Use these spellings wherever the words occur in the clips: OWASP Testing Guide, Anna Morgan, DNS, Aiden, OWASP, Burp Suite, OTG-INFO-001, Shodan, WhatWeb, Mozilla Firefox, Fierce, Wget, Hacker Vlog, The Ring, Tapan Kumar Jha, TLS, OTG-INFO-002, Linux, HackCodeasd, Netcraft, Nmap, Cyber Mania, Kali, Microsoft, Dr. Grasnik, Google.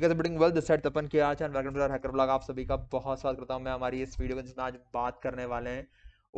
You guys are doing well. This side Tapan के आज welcome to our hacker vlog. आप सभी का बहुत स्वागत करता हूं मैं हमारी इस वीडियो में जिसमें आज बात करने वाले हैं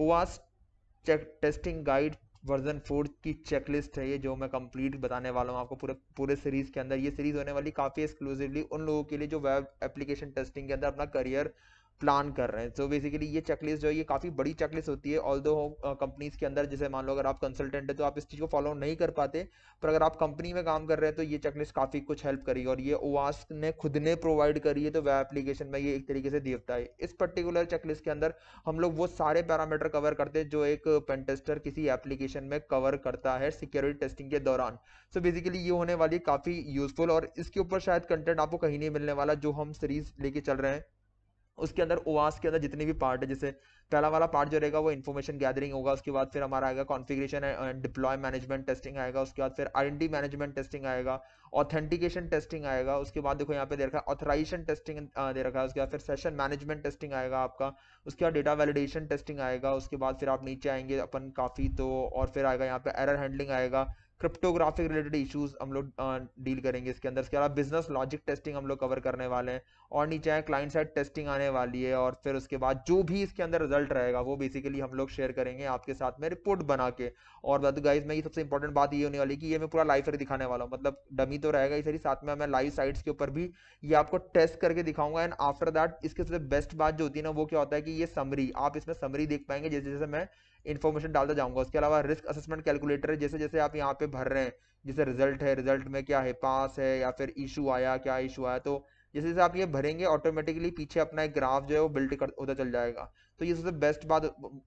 OWASP टेस्टिंग गाइड वर्जन 4 की चेकलिस्ट है ये जो मैं कंप्लीट बताने वाला हूँ आपको पूरे सीरीज के अंदर। ये सीरीज होने वाली काफ़ी एक्सक्लूसिवली उन लोगों के लिए जो वेब एप्लीकेशन टेस्टिंग के अंदर अपना करियर प्लान कर रहे हैं। तो बेसिकली ये चेकलिस्ट जो है ये काफ़ी बड़ी चेकलिस्ट होती है। ऑल्दो कंपनीज के अंदर जैसे मान लो अगर आप कंसल्टेंट है तो आप इस चीज़ को फॉलो नहीं कर पाते, पर अगर आप कंपनी में काम कर रहे हैं तो ये चेकलिस्ट काफ़ी कुछ हेल्प करेगी और ये OWASP ने खुद ने प्रोवाइड करी है। तो वेब एप्लीकेशन में ये एक तरीके से देवता है। इस पर्टिकुलर चेकलिस्ट के अंदर हम लोग वो सारे पैरामीटर कवर करते हैं जो एक पेनटेस्टर किसी एप्लीकेशन में कवर करता है सिक्योरिटी टेस्टिंग के दौरान। सो बेसिकली ये होने वाली काफ़ी यूजफुल और इसके ऊपर शायद कंटेंट आपको कहीं नहीं मिलने वाला। जो हम सीरीज लेके चल रहे हैं उसके अंदर OWASP के अंदर जितने भी पार्ट है, जैसे पहला वाला पार्ट जो रहेगा वो इन्फॉर्मेशन गैदरिंग होगा, उसके बाद फिर हमारा आएगा configuration and deploy management testing आएगा, उसके बाद फिर आइडेंटिटी मैनेजमेंट टेस्टिंग आएगा, ऑथेंटिकेशन टेस्टिंग आएगा, उसके बाद देखो यहाँ पे दे रखा है ऑथराइजेशन टेस्टिंग दे रखा है, उसके बाद फिर सेशन मैनेजमेंट टेस्टिंग आएगा आपका, उसके बाद डेटा वैलिडेशन टेस्टिंग आएगा, उसके बाद फिर आप नीचे आएंगे अपन काफ़ी तो और फिर आएगा यहाँ पे एरर हैंडलिंग आएगा, क्रिप्टोग्राफिक रिलेटेड इश्यूज हम लोग डील करेंगे इसके अंदर। इसके अलावा बिजनेस लॉजिक टेस्टिंग हम लोग कवर करने वाले हैं और नीचे आए क्लाइंट साइड टेस्टिंग आने वाली है और फिर उसके बाद जो भी इसके अंदर रिजल्ट रहेगा वो बेसिकली हम लोग शेयर करेंगे आपके साथ में रिपोर्ट बना के। और बाद गाइज में ये सबसे इंपॉर्टेंट बात ये होने वाली कि ये मैं पूरा लाइव दिखाने वाला हूँ, मतलब डमी तो रहेगा ही सारी, साथ में मैं लाइव साइट्स के ऊपर भी ये आपको टेस्ट करके दिखाऊंगा। एंड आफ्टर दैट इसके सबसे बेस्ट बात जो होती है ना वो क्या होता है कि ये समरी, आप इसमें समरी देख पाएंगे जैसे जैसे मैं इन्फॉर्मेशन डालता जाऊंगा। उसके अलावा रिस्क असेसमेंट कैलकुलेटर जैसे जैसे आप यहाँ पे भर रहे हैं, जैसे रिजल्ट है, रिजल्ट में क्या है, पास है या फिर इशू आया, क्या इशू आया, तो जैसे जैसे आप ये भरेंगे ऑटोमेटिकली पीछे अपना एक ग्राफ जो है वो बिल्ड होता चल जाएगा। तो ये सबसे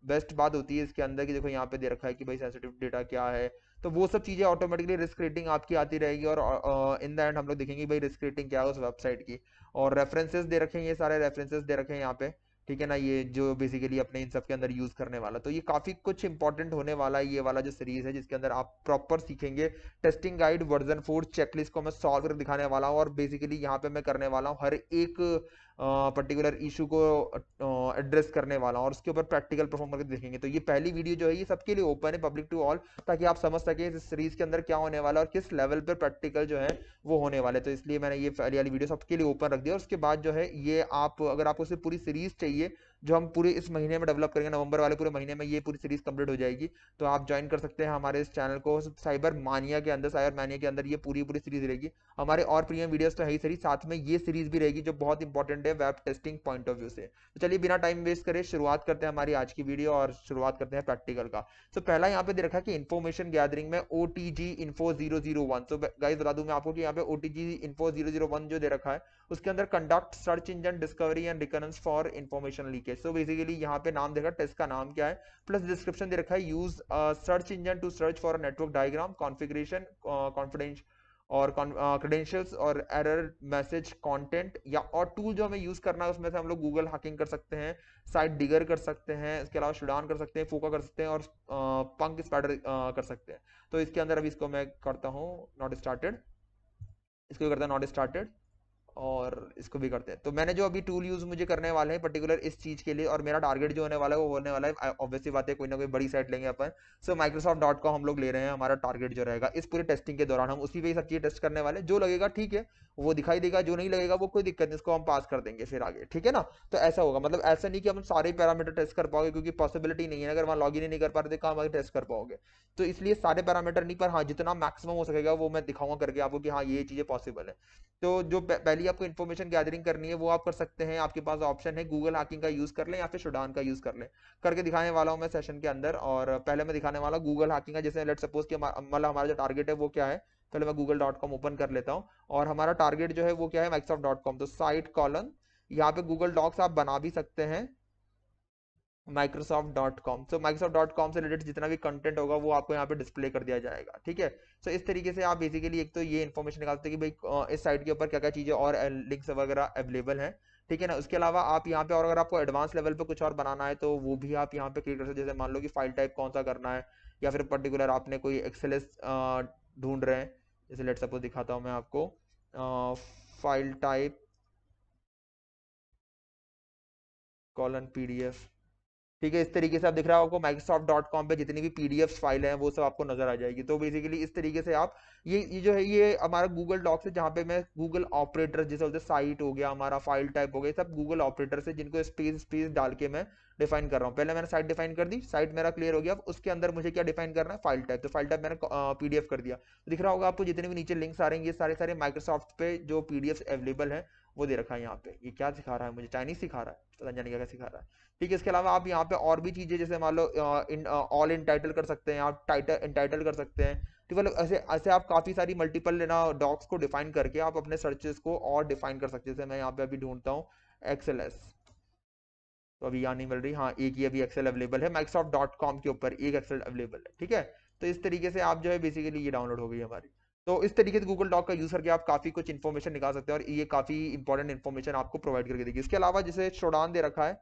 बेस्ट बात होती है इसके अंदर कि देखो यहाँ पे दे रखा है कि भाई सेंसिटिव डेटा क्या है, तो वो सब चीज़ें ऑटोमेटिकली रिस्क रेटिंग आपकी आती रहेगी और इन द एंड हम लोग देखेंगे भाई रिस्क रेटिंग क्या है उस वेबसाइट की। और रेफरेंसेज दे रखे हैं, ये सारे रेफरेंसेज दे रखे हैं यहाँ पे, ठीक है ना, ये जो बेसिकली अपने इन सब के अंदर यूज़ करने वाला। तो ये काफ़ी कुछ इंपॉर्टेंट होने वाला है ये वाला जो सीरीज़ है जिसके अंदर आप प्रॉपर सीखेंगे टेस्टिंग गाइड वर्जन 4 चेकलिस्ट को मैं सॉल्व करके दिखाने वाला हूँ। और बेसिकली यहाँ पे मैं करने वाला हूँ हर एक पर्टिकुलर इशू को एड्रेस करने वाला हूँ और उसके ऊपर प्रैक्टिकल परफॉर्म करके देखेंगे। तो ये पहली वीडियो जो है ये सबके लिए ओपन है, पब्लिक टू ऑल, ताकि आप समझ सकें इस सीरीज़ के अंदर क्या होने वाला है और किस लेवल पर प्रैक्टिकल जो है वो होने वाला है। तो इसलिए मैंने ये पहली वाली वीडियो सबके लिए ओपन रख दिया। और उसके बाद जो है ये आप अगर आपको सिर्फ पूरी सीरीज़ चाहिए जो हम पूरे इस महीने में डेवलप करेंगे, नवंबर वाले पूरे महीने में ये पूरी सीरीज कंप्लीट हो जाएगी, तो आप ज्वाइन कर सकते हैं हमारे इस चैनल को साइबर मानिया के अंदर ये पूरी सीरीज रहेगी। हमारे और प्रीमियम वीडियोस तो है ही सारी, साथ में ये सीरीज भी रहेगी जो बहुत इंपॉर्टेंट है web testing point of view से। तो चलिए बिना टाइम वेस्ट करे शुरुआत करते हैं हमारी आज की वीडियो और शुरुआत करते हैं प्रैक्टिकल का। तो पहला यहाँ पे दे रखा है कि इन्फॉर्मेशन गैदरिंग में OTG info 001। तो गाइस बता दूं मैं आपको कि यहाँ पे OTG info 001 जो दे रखा है उसके अंदर conduct search engine discovery and reconnaissance for information leakage. So basically यहाँ पे नाम देखा टेस्ट का नाम क्या है, प्लस डिस्क्रिप्शन दे रखा है use search engine to search for network diagram configuration confidence और क्रेडेंशियल्स और एरर मैसेज कंटेंट या और टूल जो हमें यूज़ करना है उसमें से हम लोग गूगल हैकिंग कर सकते हैं, साइट डिगर कर सकते हैं, इसके अलावा शोडान कर सकते हैं, फोका कर सकते हैं और पंक स्पैडर कर सकते हैं। तो इसके अंदर अभी इसको मैं करता हूँ नॉट स्टार्टेड और इसको भी करते हैं। तो मैंने जो अभी टूल यूज़ मुझे करने वाले हैं पर्टिकुलर इस चीज़ के लिए और मेरा टारगेट जो होने वाला है वो होने वाला है ऑब्वियसली बात है कोई ना कोई बड़ी साइट लेंगे अपन। सो Microsoft.com हम लोग ले रहे हैं, हमारा टारगेट जो रहेगा इस पूरे टेस्टिंग के दौरान हम उसी पे ही सब चीज़ टेस्ट करने वाले। जो लगेगा ठीक है वो दिखाई देगा, जो नहीं लगेगा वो कोई दिक्कत नहीं, इसको हम पास कर देंगे फिर आगे, ठीक है ना। तो ऐसा होगा, मतलब ऐसा नहीं कि हम सारे पैरामीटर टेस्ट कर पाओगे क्योंकि पॉसिबिलिटी नहीं है, अगर वहाँ लॉग इन नहीं कर पा रहे तो कहाँ टेस्ट कर पाओगे। तो इसलिए सारे पैरामीटर नहीं, पर हाँ जितना मैक्सिमम हो सकेगा वो मैं दिखाऊंगा करके आपको कि हाँ ये चीज़ें पॉसिबल है। तो जो पहली आपको इन्फॉर्मेशन गैदरिंग करनी है वो आप कर सकते हैं, आपके पास ऑप्शन है गूगल हैकिंग का यूज़ कर लें या फिर शोडान का यूज़ कर लें, करके दिखाने वाला हूँ मैं सेशन के अंदर। और पहले मैं दिखाने वाला गूगल हैकिंग का, जैसे लेट सपोज कि हमारा जो टारगेट है वो क्या है, पहले मैं Google.com ओपन कर लेता हूँ और हमारा टारगेट जो है वो क्या है Microsoft.com। तो साइट कॉलम यहाँ पे गूगल डॉक्स आप बना भी सकते हैं Microsoft.com। तो Microsoft.com से रिलेटेड जितना भी कंटेंट होगा वो आपको यहाँ पे डिस्प्ले कर दिया जाएगा, ठीक है। सो इस तरीके से आप बेसिकली एक तो ये इन्फॉर्मेशन निकाल सकते हैं कि भाई इस साइट के ऊपर क्या क्या चीज़ें और लिंक्स वगैरह अवेलेबल हैं, ठीक है ना। उसके अलावा आप यहाँ पे और अगर आपको एडवांस लेवल पे कुछ और बनाना है तो वो भी आप यहाँ पे क्लिक कर सकते हैं, जैसे मान लो कि फाइल टाइप कौन सा करना है या फिर पर्टिकुलर आपने कोई एक्सेलेस ढूंढ रहे हैं, जैसे लेट सपोज दिखाता हूँ मैं आपको फाइल टाइप कॉलन PDF, ठीक है। इस तरीके से आप दिख रहा होगा आपको Microsoft.com पे जितनी भी PDF फाइल है वो सब आपको नजर आ जाएगी। तो बेसिकली इस तरीके से आप ये जो है ये हमारा Google डॉक्स है, जहाँ पे मैं Google ऑपरेटर जिसे बोलते हैं, साइट हो गया हमारा, फाइल टाइप हो गया, सब Google ऑपरेटर से जिनको स्पेस डाल के मैं डिफाइन कर रहा हूँ। पहले मैंने साइट डिफाइन कर दी, साइट मेरा क्लियर हो गया। अब उसके अंदर मुझे क्या डिफाइन करना है, फाइल टाइप। तो फाइल टाइप मैंने PDF कर दिया। दिख रहा होगा आपको जितने भी नीचे लिंक्स आ रहे हैं ये सारे सारे माइक्रोसॉफ्ट पे जो PDFs अवेलेबल है वो दे रखा है। यहाँ पे ये क्या सिखा रहा है मुझे, चाइनीज सिखा रहा है, पता नहीं क्या सिखा रहा है, ठीक है। इसके अलावा आप यहाँ पे और भी चीजें जैसे मान लो ऑल इन टाइटल कर सकते हैं, आप टाइटल इन टाइटल कर सकते हैं, ठीक है। ऐसे ऐसे आप काफी सारी मल्टीपल लेना डॉक्स को डिफाइन करके आप अपने सर्चेस को और डिफाइन कर सकते हैं। जैसे मैं यहाँ पे अभी ढूंढता हूँ XLS, तो अभी यहाँ नहीं मिल रही। हाँ, एक ही अभी एक्सेल अवेलेबल है Microsoft.com के ऊपर, एक एक्सेल अवेलेबल है, ठीक है। तो इस तरीके से आप जो है बेसिकली ये डाउनलोड हो गई हमारी। तो इस तरीके से गूगल डॉक का यूज करके आप काफी कुछ इन्फॉर्मेशन निकाल सकते हैं और ये काफी इंपॉर्टेंट इन्फॉर्मेशन आपको प्रोवाइड करके देगी। इसके अलावा जैसे शोडान दे रखा है,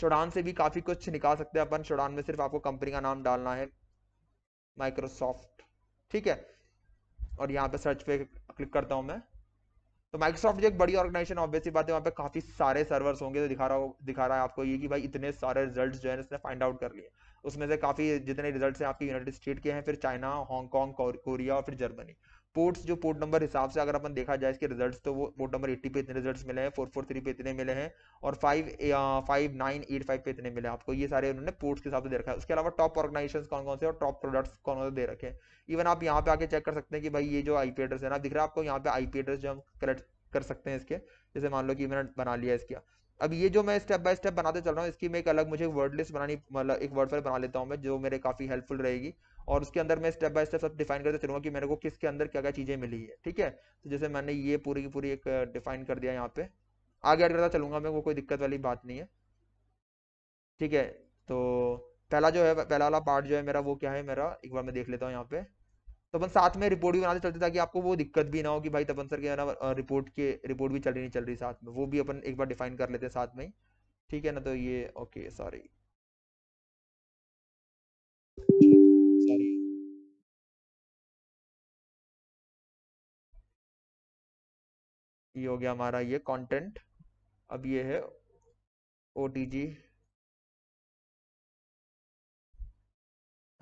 शोडान से भी काफी कुछ निकाल सकते हैं अपन। शोडान में सिर्फ आपको कंपनी का नाम डालना है माइक्रोसॉफ्ट, ठीक है, और यहाँ पे सर्च पे क्लिक करता हूँ मैं। तो माइक्रोसॉफ्ट जो एक बड़ी ऑर्गेनाइजेशन, ऑब्वियसली बात है वहाँ पे काफी सारे सर्वर्स होंगे। तो दिखा रहा है आपको ये कि भाई इतने सारे रिजल्ट्स जो है इसने फाइंड आउट कर लिए। उसमें से काफी जितने रिजल्ट्स हैं आपके यूनाइटेड स्टेट के हैं, फिर चाइना, हांगकांग, कोरिया और फिर जर्मनी। पोर्ट्स जो पोर्ट नंबर हिसाब से अगर अपन देखा जाए इसके रिजल्ट्स, तो वो पोर्ट नंबर 80 पे इतने रिजल्ट्स मिले हैं, 443 पे इतने मिले हैं और 55985 पे इतने मिले हैं आपको। ये सारे उन्होंने पोर्ट्स के हिसाब से दे रखा है। उसके अलावा टॉप ऑर्गेनाइजेशंस कौन कौन से और टॉप प्रोडक्ट्स कौन कौन से दे रखे हैं। इवन आप यहाँ पे आके चेक कर सकते हैं कि भाई ये जो IP एड्रेस है ना, दिख रहा है आपको यहाँ पे IP एड्रेस जो हम कलेक्ट कर सकते हैं इसके। जैसे मान लो कि मैंने बना लिया इसका, अब ये जो मैं स्टेप बाय स्टेप बनाते चल रहा हूँ, इसकी मैं एक अलग मुझे वर्ड लिस्ट बनानी, मतलब एक वर्ड फाइल बना लेता हूँ मैं, जो मेरे काफी हेल्पफुल रहेगी। और उसके अंदर मैं स्टेप बाय स्टेप सब डिफाइन करते चलूंगा कि मेरे को किसके अंदर क्या क्या चीजें मिली है, ठीक है। तो जैसे मैंने ये पूरी की पूरी एक डिफाइन कर दिया, यहाँ पे आगे ऐड करता चलूंगा मैं, वो कोई दिक्कत वाली बात नहीं है, ठीक है। तो पहला वाला पार्ट जो है मेरा वो क्या है मेरा, एक बार मैं देख लेता हूँ यहाँ पे। तो अपन साथ में रिपोर्ट भी बनाते चलते ताकि आपको वो दिक्कत भी ना हो कि भाई तपन सर के ना रिपोर्ट भी चल रही नहीं चल रही, साथ में वो भी अपन एक बार डिफाइन कर लेते हैं साथ में ही, ठीक है ना। तो ये ओके, सॉरी, ये हो गया हमारा ये कंटेंट। अब ये है OTG,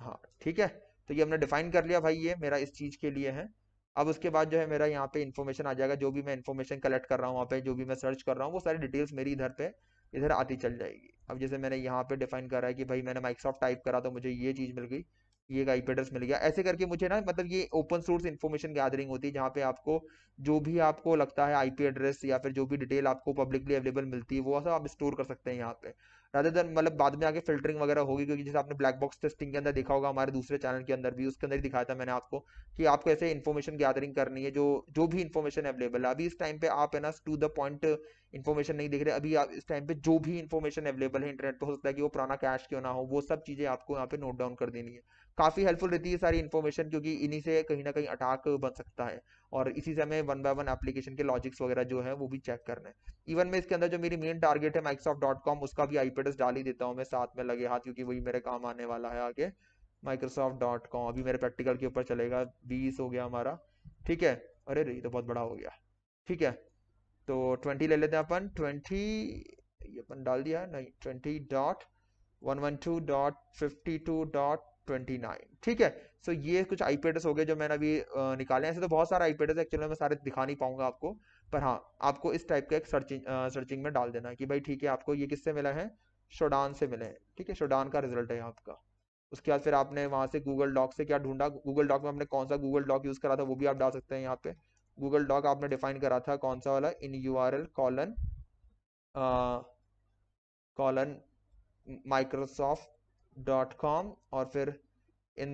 हाँ ठीक है। तो ये हमने डिफाइन कर लिया भाई, ये मेरा इस चीज के लिए है। अब उसके बाद जो है मेरा यहाँ पे इन्फॉर्मेशन आ जाएगा, जो भी मैं इन्फॉर्मेशन कलेक्ट कर रहा हूँ वहाँ पे, जो भी मैं सर्च कर रहा हूँ, वो सारी डिटेल्स मेरी इधर आती चल जाएगी। अब जैसे मैंने यहाँ पे डिफाइन करा है कि भाई मैंने माइक्रोसॉफ्ट टाइप करा तो मुझे ये चीज मिल गई, ये का IP एड्रेस मिल गया, ऐसे करके मुझे ना, मतलब ये ओपन सोर्स इन्फॉर्मेशन गैदरिंग होती है, जहाँ पे आपको जो भी आपको लगता है IP एड्रेस या फिर जो भी डिटेल आपको पब्लिकली अवेलेबल मिलती है वो सब आप स्टोर कर सकते हैं यहाँ पे, रादर देन मतलब बाद में आके फिल्टरिंग वगैरह होगी। क्योंकि जैसे आपने ब्लैक बॉक्स टेस्टिंग के अंदर देखा होगा, हमारे दूसरे चैनल के अंदर भी, उसके अंदर दिखाया था मैंने आपको कि आपको ऐसे इन्फॉर्मेशन गैदरिंग करनी है, जो भी इन्फॉर्मेशन अवेलेबल है। अभी इस टाइम पे आप है ना टू द पॉइंट इन्फॉर्मेशन नहीं देख रहे, अभी आप इस टाइम पे जो भी इन्फॉर्मेशन अवेलेबल है इंटरनेट पर, हो सकता है कि वो पुराना कैश क्यों ना हो, वो सब चीजें आपको यहाँ पे नोट डाउन कर देनी है। काफी हेल्पफुल रहती है सारी इन्फॉर्मेशन, क्योंकि इन्हीं से कहीं ना कहीं अटैक बन सकता है और इसी से हमें 1 by 1 एप्लीकेशन के लॉजिक्स वगैरह जो है वो भी चेक करना है। इवन मैं इसके अंदर जो मेरी मेन टारगेट है Microsoft.com, उसका भी IP एड्रेस डाल ही देता हूँ मैं साथ में लगे हाथ, क्योंकि वही मेरे काम आने वाला है आगे। Microsoft.com अभी मेरे प्रैक्टिकल के ऊपर चलेगा, 20 हो गया हमारा, ठीक है। अरे ये तो बहुत बड़ा हो गया, ठीक है। तो 20 ले लेते हैं अपन, 20 ये अपन डाल दिया, नहीं 20.112.52.29, ठीक है। सो ये कुछ IP एड्रेस हो गए जो मैंने अभी निकाले हैं। ऐसे तो बहुत सारा IP एड्रेस है, एक्चुअली मैं सारे दिखा नहीं पाऊंगा आपको, पर हाँ आपको इस टाइप का एक सर्चिंग में डाल देना है कि भाई ठीक है आपको ये किससे मिला है, शोडान से मिले हैं, ठीक है। शोडान का रिजल्ट है आपका। उसके बाद फिर आपने वहाँ से गूगल डॉक से क्या ढूंढा, गूगल डॉक में आपने कौन सा गूगल डॉक यूज करा था वो भी आप डाल सकते हैं यहाँ पे। गूगल डॉक आपने डिफाइन करा था कौन सा वाला, in URL: Microsoft.com, और फिर इन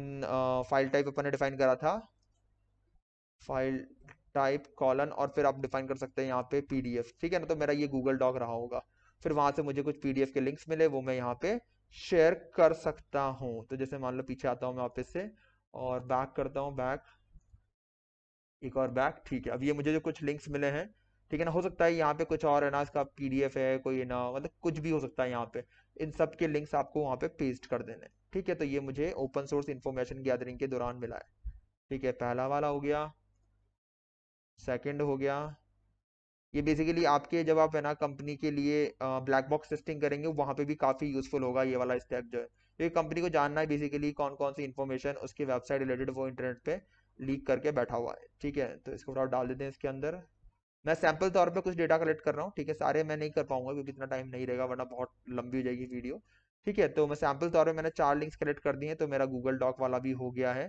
फाइल टाइप अपन ने डिफाइन करा था फाइल टाइप : और फिर आप डिफाइन कर सकते हैं यहाँ पे PDF, ठीक है ना। तो मेरा ये गूगल डॉक रहा होगा, फिर वहां से मुझे कुछ PDF के लिंक्स मिले, वो मैं यहाँ पे शेयर कर सकता हूँ। तो जैसे मान लो पीछे आता हूँ मैं वापस से और बैक करता हूँ, बैक एक और बैक, ठीक है। अब ये मुझे जो कुछ लिंक्स मिले हैं, ठीक है ना, हो सकता है यहाँ पे कुछ और है ना, इसका PDF है कोई ना, मतलब कुछ भी हो सकता है यहाँ पे, इन सब के लिंक्स आपको वहाँ पे पेस्ट कर देने, ठीक है। तो ये मुझे ओपन सोर्स इन्फॉर्मेशन गैदरिंग के दौरान मिला है, ठीक है। पहला वाला हो गया, सेकंड हो गया, ये बेसिकली आपके जब आप है ना कंपनी के लिए ब्लैक बॉक्स टेस्टिंग करेंगे वहाँ पे भी काफ़ी यूजफुल होगा ये वाला स्टेप जो है, क्योंकि कंपनी को जानना है बेसिकली कौन कौन सी इन्फॉर्मेशन उसके वेबसाइट रिलेटेड वो इंटरनेट पे लीक करके बैठा हुआ है। ठीक है, तो इसको थोड़ा डाल देते हैं इसके अंदर। मैं सैम्पल तौर पे कुछ डेटा कलेक्ट कर रहा हूँ, ठीक है, सारे मैं नहीं कर पाऊंगा क्योंकि इतना टाइम नहीं रहेगा वरना बहुत लंबी हो जाएगी वीडियो। ठीक है, तो मैं सैम्पल तौर पे मैंने 4 लिंक्स कलेक्ट कर दिए हैं, तो मेरा गूगल डॉक वाला भी हो गया है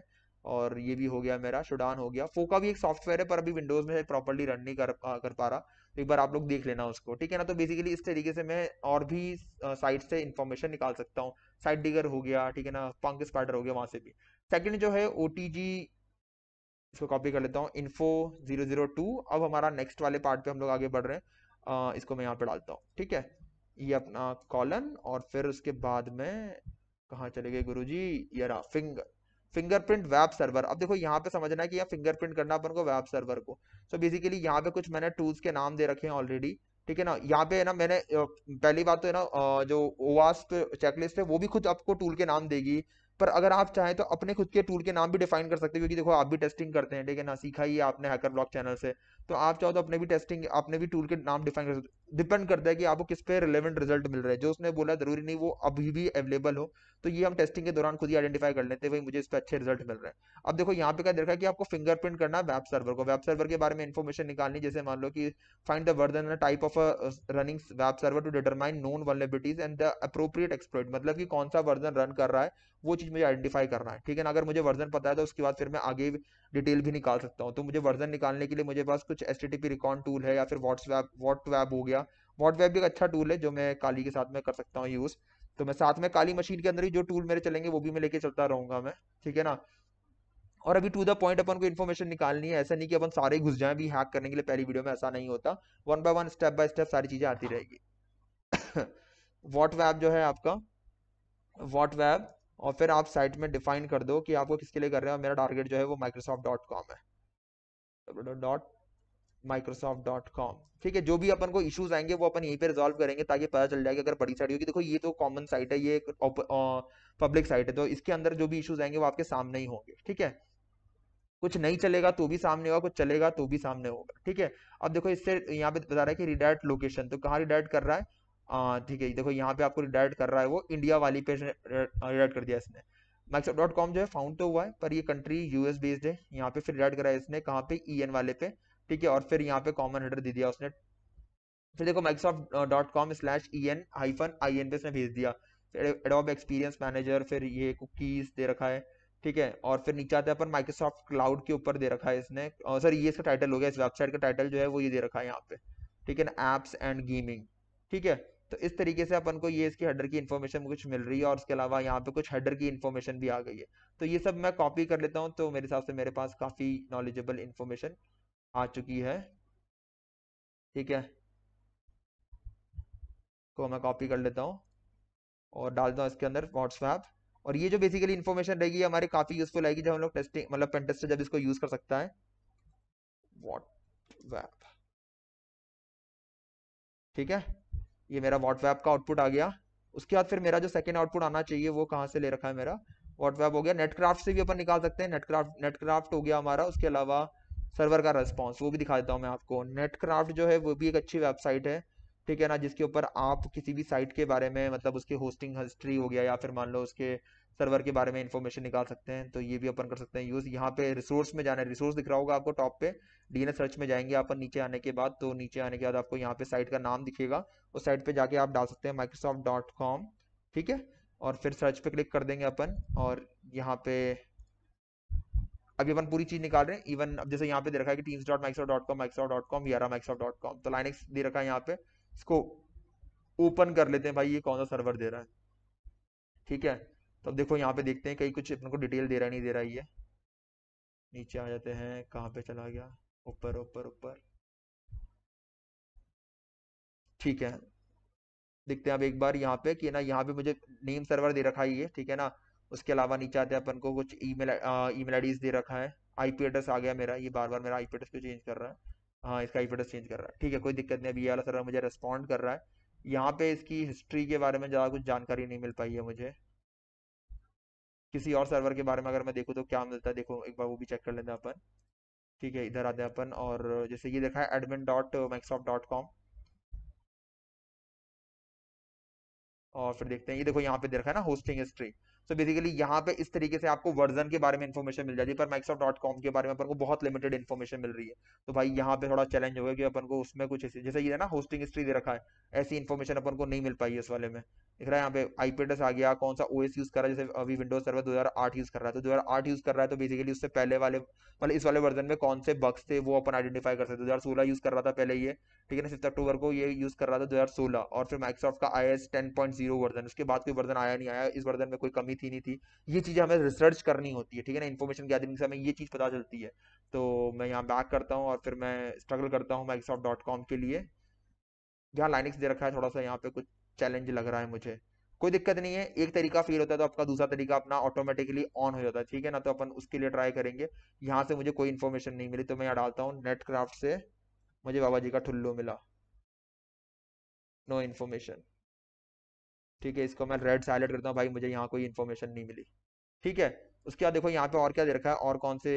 और ये भी हो गया, मेरा शोडान हो गया। फोका भी एक सॉफ्टवेयर है पर अभी विंडोज में प्रॉपर्ली रन नहीं कर पा रहा, तो एक बार आप लोग देख लेना उसको, ठीक है ना। तो बेसिकली इस तरीके से मैं और भी साइट से इन्फॉर्मेशन निकाल सकता हूँ। साइट डिगर हो गया, ठीक है ना, पंक स्पाइडर हो गया, वहाँ से भी। सेकेंड जो है ओटीजी, इसको कॉपी कर लेता हूँ, info 002। अब हमारा नेक्स्ट वाले पार्ट पे हम लोग आगे बढ़ रहे हैं, इसको मैं यहाँ पे डालता हूँ, ठीक है, ये अपना कॉलन। और फिर उसके बाद में कहाँ चले गए गुरुजी, ये रहा फिंगरप्रिंट वेब सर्वर। अब देखो यहाँ पे समझना है कि यहाँ फिंगरप्रिंट करना अपन को वेब सर्वर को। सो बेसिकली यहाँ पे कुछ मैंने टूल्स के नाम दे रखे हैं ऑलरेडी, ठीक है ना। यहाँ पे है ना मैंने पहली बात तो है ना जो OWASP चेकलिस्ट है वो भी खुद आपको टूल के नाम देगी, पर अगर आप चाहें तो अपने खुद के टूल के नाम भी डिफाइन कर सकते हो, क्योंकि देखो आप भी टेस्टिंग करते हैं, ठीक है ना, सीखा ही है आपने हैकर ब्लॉग चैनल से, तो आप चाहो तो अपने भी टेस्टिंग अपने भी टूल के नाम डिफाइन कर सकते हो। डिपेंड करता है कि आपको किस पे रिलेवेंट रिजल्ट मिल रहा है, जो उसने बोला जरूरी नहीं वो अभी भी अवेलेबल हो, तो ये हम टेस्टिंग के दौरान खुद ही आइडेंटिफाई कर लेते हैं भाई मुझे इस पर अच्छे रिजल्ट मिल रहे हैं। अब देखो यहाँ पे क्या देखा कि आपको फिंगरप्रिंट करना है वेब सर्वर को, वेब सर्वर के बारे में इन्फॉर्मेशन निकालनी, जैसे मान लो कि find the version type of running web server to determine known vulnerabilities and the appropriate exploit, मतलब कि कौन सा वर्जन रन कर रहा है वो चीज मुझे आइडेंटिफाई करना है, ठीक है ना। अगर मुझे वर्जन पता है तो उसके बाद फिर मैं आगे डिटेल भी निकाल सकता हूँ। तो मुझे वर्जन निकालने के लिए मुझे पास कुछ HTTP रिकॉन टूल है, या फिर WhatWeb हो गया। WhatWeb भी एक अच्छा टूल है जो मैं काली के साथ में कर सकता हूँ यूज, तो मैं साथ में काली मशीन के अंदर ही जो टूल मेरे चलेंगे वो भी मैं लेके चलता रहूंगा मैं, ठीक है ना। और अभी टू द पॉइंट अपन को इन्फॉर्मेशन निकालनी है, ऐसा नहीं कि अपन सारे घुस जाए भी हैक करने के लिए, पहली वीडियो में ऐसा नहीं होता, one by one step by step सारी चीजें आती रहेगी। WhatWeb जो है आपका WhatWeb, और फिर आप साइट में डिफाइन कर दो कि आपको किसके लिए कर रहे हैं। मेरा टारगेट जो है वो Microsoft.com है, Microsoft.com, ठीक है। जो भी अपन को इश्यूज आएंगे वो अपन यहीं पे रिजॉल्व करेंगे, ताकि पता चल जाएगा अगर बड़ी साइट होगी, देखो ये तो कॉमन साइट है, ये एक पब्लिक साइट है, तो इसके अंदर जो भी इश्यूज आएंगे वो आपके सामने ही होंगे, ठीक है। कुछ नहीं चलेगा तो भी सामने होगा, कुछ चलेगा तो भी सामने होगा, ठीक है। अब देखो इससे यहाँ पे बता रहा है कि रिडायरेक्ट लोकेशन, तो कहाँ रिडायरेक्ट कर रहा है, ठीक है, देखो यहाँ पे आपको रिडायरेक्ट कर रहा है, वो इंडिया वाली पेज रिडायरेक्ट कर दिया इसने। Microsoft.com जो है फाउंड तो हुआ है पर ये कंट्री US बेस्ड है, यहाँ पे फिर रिडायरेक्ट करा है इसने कहाँ पे EN वाले पे, ठीक है, और फिर यहाँ पे कॉमन हेडर दे दिया उसने। फिर देखो Microsoft.com/EN-IN पे इसने भेज दिया, एडोब एक्सपीरियंस मैनेजर, फिर ये कुकीज दे रखा है, ठीक है, और फिर नीचे आता है अपन माइक्रोसॉफ्ट क्लाउड के ऊपर दे रखा है इसने, सर ये इसका टाइटल हो गया, इस वेबसाइट का टाइटल जो है वो ये दे रखा है यहाँ पे, ठीक है ना, एप्स एंड गेमिंग, ठीक है। तो इस तरीके से अपन को ये इसकी हेडर की इन्फॉर्मेशन कुछ मिल रही है, और उसके अलावा यहाँ पे कुछ हेडर की इन्फॉर्मेशन भी आ गई है, तो ये सब मैं कॉपी कर लेता हूँ। तो मेरे हिसाब से मेरे पास काफ़ी नॉलेजेबल इन्फॉर्मेशन आ चुकी है, ठीक है, तो मैं कॉपी कर लेता हूँ और डालता हूँ इसके अंदर WhatsApp। और ये जो बेसिकली इन्फॉर्मेशन रहेगी हमारी काफ़ी यूजफुल आएगी, जब हम लोग टेस्टिंग मतलब पेनटेस्टर जब इसको यूज़ कर सकता है WhatsApp, ठीक है। ये मेरा WhatsApp का आउटपुट आ गया। उसके बाद फिर मेरा जो सेकंड आउटपुट आना चाहिए वो कहाँ से ले रखा है, मेरा WhatsApp हो गया। Netcraft से भी अपन निकाल सकते हैं, Netcraft हो गया हमारा। उसके अलावा सर्वर का रिस्पॉन्स वो भी दिखा देता हूँ मैं आपको। Netcraft जो है वो भी एक अच्छी वेबसाइट है, ठीक है ना, जिसके ऊपर आप किसी भी साइट के बारे में मतलब उसके होस्टिंग हिस्ट्री हो गया, या फिर मान लो उसके सर्वर के बारे में इन्फॉर्मेशन निकाल सकते हैं, तो ये भी अपन कर सकते हैं यूज़। यहाँ पे रिसोर्स में जाना है, रिसोर्स दिख रहा होगा आपको टॉप पे, DNS सर्च में जाएंगे अपन नीचे आने के बाद, तो नीचे आने के बाद आपको यहाँ पे साइट का नाम दिखेगा, उस साइट पे जाके आप डाल सकते हैं Microsoft.com, ठीक है, और फिर सर्च पे क्लिक कर देंगे अपन, और यहाँ पे अभी अपन पूरी चीज़ निकाल रहे हैं। इवन अब जैसे यहाँ पे दे रखा है कि teams.microsoft.com ये रहा Microsoft.com, तो Linux दे रखा है यहाँ पे, इसको ओपन कर लेते हैं भाई, ये कौन सा सर्वर दे रहा है, ठीक है। तो अब देखो यहाँ पे देखते हैं कहीं कुछ अपने को डिटेल दे रहा है नहीं दे रहा है। ये नीचे आ जाते हैं, कहाँ पे चला गया, ऊपर ऊपर ऊपर, ठीक है, देखते हैं अब एक बार यहाँ पे कि ना, यहाँ पे मुझे नेम सर्वर दे रखा है ये, ठीक है ना। उसके अलावा नीचे आते हैं अपन को कुछ ईमेल आईडीज दे रखा है, IP एड्रेस आ गया मेरा, ये बार बार मेरा IP एड्रेस को चेंज कर रहा है, हाँ इसका IP एड्रेस चेंज कर रहा है, ठीक है, कोई दिक्कत नहीं। अभी ये वाला सर्वर मुझे रिस्पॉन्ड कर रहा है, यहाँ पे इसकी हिस्ट्री के बारे में ज़्यादा कुछ जानकारी नहीं मिल पाई है मुझे। किसी और सर्वर के बारे में अगर मैं देखूँ तो क्या मिलता है, देखो एक बार वो भी चेक कर लेते हैं अपन। ठीक है, इधर आते हैं अपन। और जैसे ये देखा है admin.microsoft.com, और फिर देखते हैं ये देखो यहाँ पे देखा है ना होस्टिंग हिस्ट्री। तो बेसिकली यहाँ पे इस तरीके से आपको वर्जन के बारे में इन्फॉर्मेशन मिल जाती है, पर Microsoft.com के बारे में अपन को बहुत लिमिटेड इन्फॉर्मेशन मिल रही है। तो भाई यहाँ पे थोड़ा चैलेंज होगा कि अपन को उसमें कुछ ऐसी जैसे ये है ना होस्टिंग हिस्ट्री दे रखा है, ऐसी इन्फॉर्मेशन अपन को नहीं मिल पाई है इस वाले में। दिख रहा है यहाँ पे IP एड्रेस आ गया, कौन सा OS यूज कर रहा है, जैसे अभी विंडोज सर्वर 2008 यूज कर रहा है, तो 2008 यूज कर रहा है तो बेसिकली उससे पहले वाले मतलब इस वाले वर्जन में कौन से बग्स थे वो अपन आइडेंटिफाई कर सकते हैं। 2016 यूज कर रहा था पहले ये, ठीक है ना, 6 अक्टूबर को ये यूज कर रहा था 2016, और फिर माइक्रोसॉफ्ट का IS 10.0 वर्जन, उसके बाद कोई वर्जन आया नहीं आया, इस वर्जन में कोई कमी थी नहीं थी। ये चीजें हमें रिसर्च करनी होती है, ठीक है ना, इन्फॉर्मेशन गैदरिंग से हमें ये चीज पता चलती है। तो मैं यहाँ बैक करता हूँ और फिर मैं स्ट्रगल करता हूँ Microsoft.com के लिए। यहाँ लाइनिक्स दे रखा है, थोड़ा सा यहाँ पे कुछ चैलेंज लग रहा है मुझे, कोई दिक्कत नहीं है। एक तरीका फेल होता है तो आपका दूसरा तरीका अपना ऑटोमेटिकली ऑन हो जाता है, ठीक है ना, तो अपन उसके लिए ट्राई करेंगे। यहाँ से मुझे कोई इन्फॉर्मेशन नहीं मिली तो मैं यहाँ डालता हूँ नेटक्राफ्ट से मुझे बाबा जी का ठुल्लू मिला, नो इन्फॉर्मेशन, ठीक है, इसको मैं रेड से हाईलाइट करता हूँ, भाई मुझे यहाँ कोई इन्फॉर्मेशन नहीं मिली, ठीक है। उसके बाद देखो यहाँ पे और क्या दे रखा है, और कौन से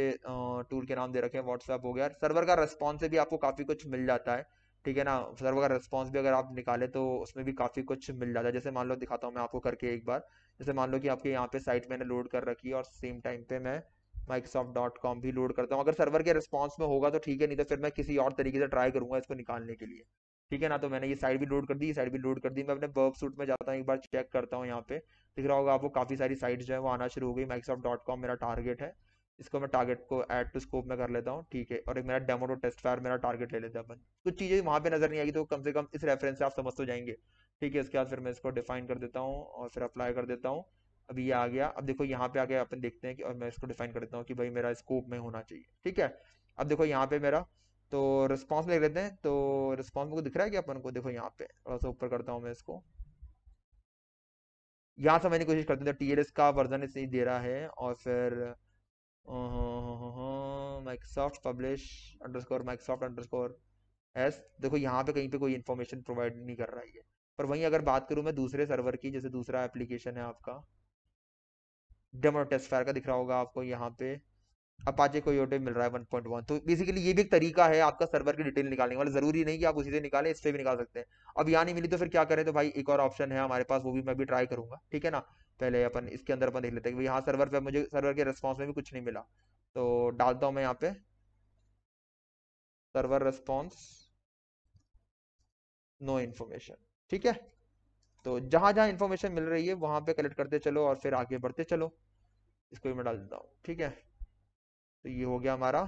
टूल के नाम दे रखे हैं, व्हाट्सएप हो गया, सर्वर का रिस्पॉन्स से भी आपको काफ़ी कुछ मिल जाता है, ठीक है ना, सर्वर का रिस्पॉन्स भी अगर आप निकाले तो उसमें भी काफ़ी कुछ मिल जाता है। जैसे मान लो दिखाता हूँ मैं आपको करके एक बार, जैसे मान लो कि आपके यहाँ पे साइट मैंने लोड कर रखी है और सेम टाइम पे मैं Microsoft.com भी लोड करता हूँ। अगर सर्वर के रिस्पॉन्स में होगा तो ठीक है, नहीं तो फिर मैं किसी और तरीके से ट्राई करूँगा इसको निकालने के लिए, ठीक है ना। तो मैंने ये साइट भी लोड कर दी, ये साइट भी लोड कर दी, मैं अपने बर्प सूट में जाता हूँ, एक बार चेक करता हूँ, यहाँ पे दिख रहा होगा आपको काफ़ी सारी साइट्स जो है वो आना शुरू हो गई। Microsoft.com मेरा टारगेट है, इसको मैं टारगेट को ऐड टू स्कोप में कर लेता हूँ, ठीक है, और एक मेरा डेमो टू टेस्ट फायर मेरा टारगेट ले लेते हैं अपन। कुछ चीज़ें वहाँ पे नजर नहीं आएगी तो कम से कम इस रेफरेंस से आप समझ तो जाएंगे, ठीक है। इसके बाद फिर मैं इसको डिफाइन कर देता हूँ और फिर अप्लाई कर देता हूँ, अभी ये आ गया। अब देखो यहाँ पे आके अपन देखते हैं कि, और मैं इसको डिफाइन कर देता हूँ कि भाई मेरा स्कोप में होना चाहिए, ठीक है। अब देखो यहाँ पे मेरा तो रिस्पॉन्स देख लेते हैं, तो रिस्पॉन्स को दिख रहा है कि अपन को, देखो यहाँ पे थोड़ा सा ऊपर करता हूँ मैं इसको, यहाँ समझने की कोशिश करते हैं। तो TLS का वर्जन इसलिए दे रहा है, और फिर Microsoft publish_Microsoft_s, देखो यहाँ पे कहीं पे कोई इन्फॉर्मेशन प्रोवाइड नहीं कर रहा है। पर वहीं अगर बात करूँ मैं दूसरे सर्वर की, जैसे दूसरा एप्लीकेशन है आपका डेमो टेस्ट फायर का, दिख रहा होगा आपको यहाँ पे अपाचे कोयोटे मिल रहा है 1.1। तो बेसिकली ये भी एक तरीका है आपका सर्वर की डिटेल निकालने वाला, जरूरी नहीं कि आप उसी से निकालें, इससे भी निकाल सकते हैं। अब यहाँ नहीं मिली तो फिर क्या करें, तो भाई एक और ऑप्शन है हमारे पास, वो भी मैं भी ट्राई करूंगा, ठीक है ना। पहले अपन इसके अंदर अपन देख लेते हैं कि यहाँ सर्वर पे मुझे सर्वर के रिस्पॉन्स में भी कुछ नहीं मिला, तो डालता हूँ मैं यहाँ पे सर्वर रिस्पॉन्स नो इन्फॉर्मेशन, ठीक है। तो जहाँ जहाँ इन्फॉर्मेशन मिल रही है वहाँ पे कलेक्ट करते चलो और फिर आगे बढ़ते चलो, इसको भी मैं डाल देता हूँ, ठीक है। तो ये हो गया हमारा,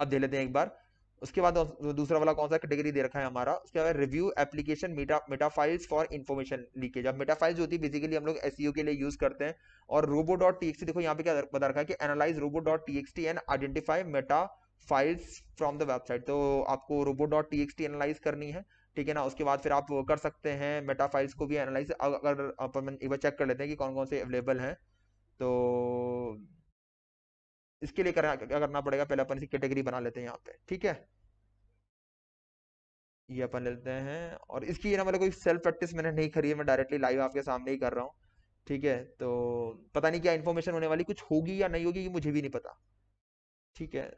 अब देख लेते हैं एक बार। उसके बाद दूसरा वाला कौन सा कैटेगरी दे रखा है हमारा, उसके बाद review application meta files for information leakage. अब मेटा फाइल्स होती है बेसिकली हम लोग SEO के लिए यूज करते हैं। और robo.txt देखो यहाँ पे क्या बता रखा है कि analyse robo.txt and identify meta files from the website. तो आपको robo.txt एनालाइज करनी है, ठीक है ना। उसके बाद फिर आप कर सकते हैं मेटा फाइल्स को भी एनालाइज, अगर अपन एक बार चेक कर लेते हैं कि कौन कौन से अवेलेबल हैं। तो इसके लिए क्या करना पड़ेगा, पहले अपन इसी कैटेगरी बना लेते हैं यहाँ पे, ठीक है, ये अपन लेते हैं। और इसकी ना मतलब कोई सेल्फ प्रैक्टिस मैंने नहीं करी है, मैं डायरेक्टली लाइव आपके सामने ही कर रहा हूँ, ठीक है। तो पता नहीं क्या इन्फॉर्मेशन होने वाली, कुछ होगी या नहीं होगी ये मुझे भी नहीं पता, ठीक है,